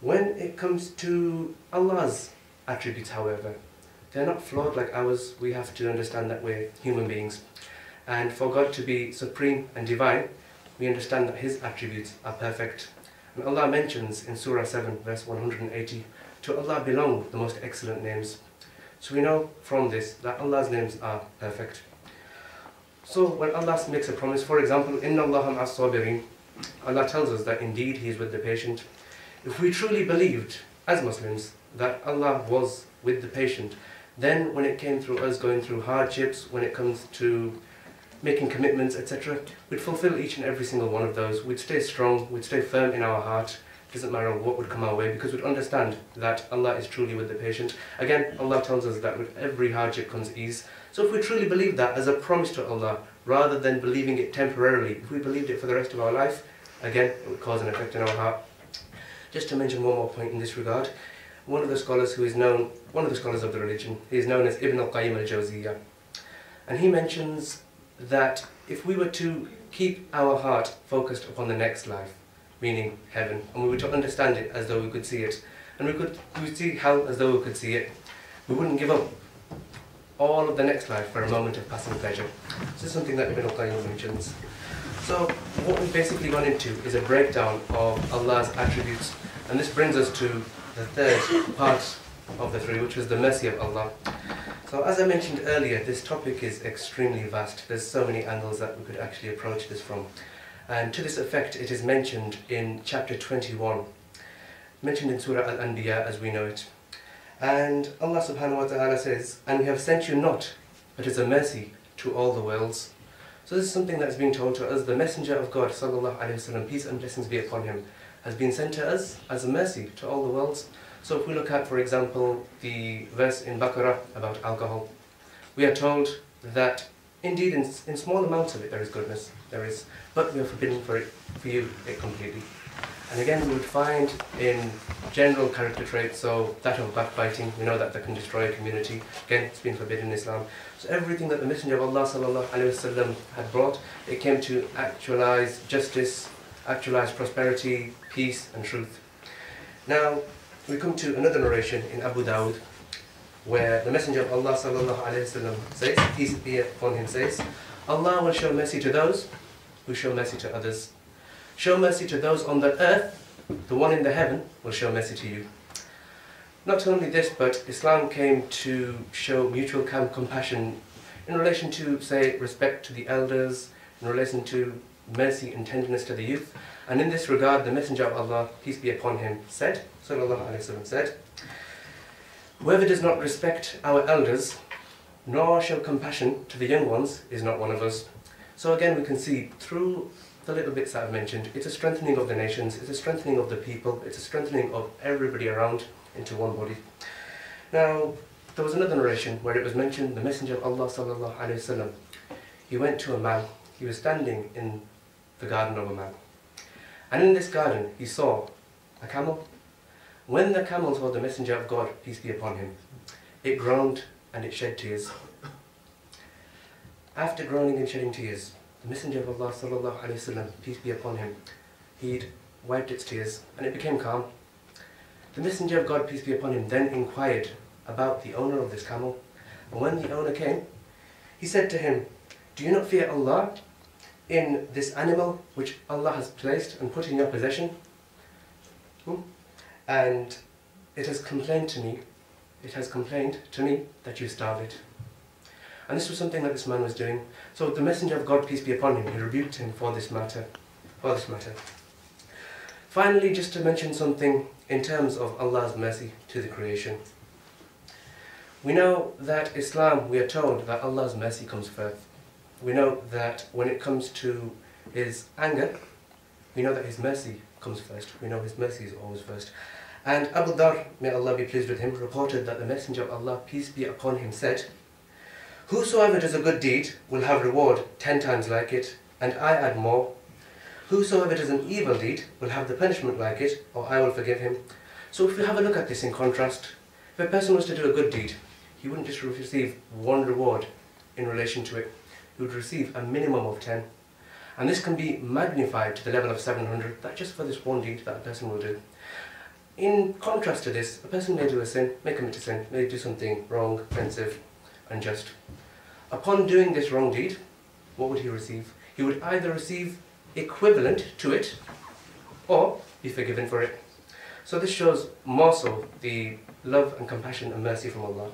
When it comes to Allah's attributes, however, they're not flawed like ours. We have to understand that we're human beings. And for God to be supreme and divine, we understand that His attributes are perfect. And Allah mentions in Surah seven, verse one hundred eighty, to Allah belong the most excellent names. So we know from this that Allah's names are perfect. So when Allah makes a promise, for example, Inna Allaha ma'as sabirin, Allah tells us that indeed He is with the patient. If we truly believed, as Muslims, that Allah was with the patient, then when it came through us going through hardships, when it comes to making commitments, et cetera, we'd fulfill each and every single one of those. We'd stay strong, we'd stay firm in our heart. It doesn't matter what would come our way, because we'd understand that Allah is truly with the patient. Again, Allah tells us that with every hardship comes ease. So if we truly believe that as a promise to Allah, rather than believing it temporarily, if we believed it for the rest of our life, again, it would cause an effect in our heart. Just to mention one more point in this regard, one of the scholars who is known, one of the scholars of the religion, he is known as Ibn al-Qayyim al-Jawziyyah. And he mentions that if we were to keep our heart focused upon the next life, meaning heaven, and we were to understand it as though we could see it, and we could we would see hell as though we could see it, we wouldn't give up all of the next life for a moment of passing pleasure. This is something that Ibn al-Qayyim mentions. So what we've basically gone into is a breakdown of Allah's attributes, and this brings us to the third part of the three, which was the mercy of Allah. So as I mentioned earlier, this topic is extremely vast. There's so many angles that we could actually approach this from. And to this effect, it is mentioned in chapter twenty-one, mentioned in Surah Al-Anbiya as we know it. And Allah subhanahu wa ta'ala says, "And we have sent you not, but as a mercy to all the worlds." So this is something that's being told to us. The Messenger of God, sallallahu alayhi wa sallam, peace and blessings be upon him, has been sent to us as a mercy to all the worlds. So if we look at, for example, the verse in Baqarah about alcohol, we are told that indeed in, in small amounts of it there is goodness, there is, but we are forbidden for, it, for you it completely. And again we would find in general character traits, so that of backbiting, we know that that can destroy a community, again it's been forbidden in Islam. So everything that the Messenger of Allah sallallahu alayhi wa sallam had brought, it came to actualize justice, actualize prosperity, peace and truth. Now, we come to another narration in Abu Dawood, where the Messenger of Allah sallallahu alayhi wa sallam says, peace be upon him, says, "Allah will show mercy to those who show mercy to others. Show mercy to those on the earth, the one in the heaven will show mercy to you." Not only this, but Islam came to show mutual compassion in relation to, say, respect to the elders, in relation to mercy and tenderness to the youth. And in this regard, the Messenger of Allah, peace be upon him, said, sallallahu alayhi wa sallam, said, "Whoever does not respect our elders, nor show compassion to the young ones, is not one of us." So again, we can see through the little bits that I've mentioned, it's a strengthening of the nations, it's a strengthening of the people, it's a strengthening of everybody around into one body. Now, there was another narration where it was mentioned, the Messenger of Allah, sallallahu alayhi wa sallam, he went to a man, he was standing in the garden of a man. And in this garden, he saw a camel. When the camel saw the Messenger of God, peace be upon him, it groaned and it shed tears. After groaning and shedding tears, the Messenger of Allah, sallallahu alayhi wa sallam, peace be upon him, he'd wiped its tears and it became calm. The Messenger of God, peace be upon him, then inquired about the owner of this camel. And when the owner came, he said to him, "Do you not fear Allah in this animal which Allah has placed and put in your possession? Hmm? And it has complained to me, it has complained to me that you starve it." And this was something that this man was doing. So the Messenger of God, peace be upon him, he rebuked him for this matter, for this matter. Finally, just to mention something in terms of Allah's mercy to the creation. We know that Islam, we are told that Allah's mercy comes first. We know that when it comes to His anger, we know that His mercy comes first. We know His mercy is always first. And Abu Dhar, may Allah be pleased with him, reported that the Messenger of Allah, peace be upon him, said, "Whosoever does a good deed will have reward ten times like it, and I add more. Whosoever does an evil deed will have the punishment like it, or I will forgive him." So if we have a look at this in contrast, if a person was to do a good deed, he wouldn't just receive one reward in relation to it, he would receive a minimum of ten. And this can be magnified to the level of seven hundred, that just for this one deed that a person will do. In contrast to this, a person may do a sin, may commit a sin, may do something wrong, offensive, unjust. Upon doing this wrong deed, what would he receive? He would either receive equivalent to it, or be forgiven for it. So this shows more so the love and compassion and mercy from Allah.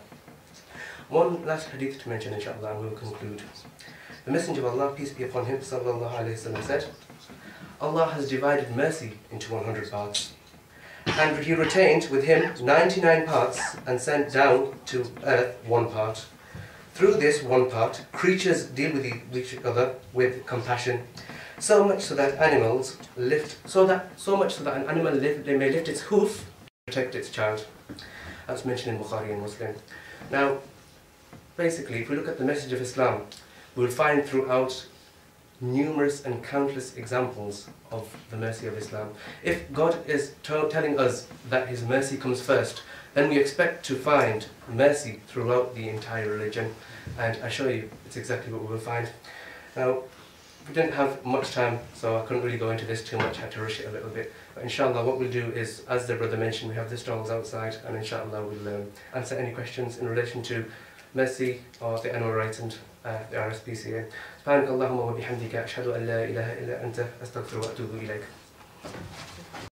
One last hadith to mention, inshallah, and we will conclude. The Messenger of Allah, peace be upon him, sallallahu alayhi wa sallam, said, Allah has divided mercy into one hundred parts, and He retained with Him ninety-nine parts and sent down to earth one part. Through this one part, creatures deal with each other with compassion, so much so that animals lift, so that so much so that an animal lift, they may lift its hoof to protect its child. That's mentioned in Bukhari and Muslim. Now, basically, if we look at the message of Islam, we will find throughout numerous and countless examples of the mercy of Islam. If God is telling us that His mercy comes first, then we expect to find mercy throughout the entire religion. And I assure you, it's exactly what we will find. Now, we didn't have much time, so I couldn't really go into this too much, I had to rush it a little bit. But inshallah, what we'll do is, as the brother mentioned, we have the stalls outside, and inshallah we'll um, answer any questions in relation to mercy or the animal rights and uh, the R S P C A. سبحانك اللهم وبحمدك أشهد أن لا إله إلا أنت أستغفرك وأتوب إليك.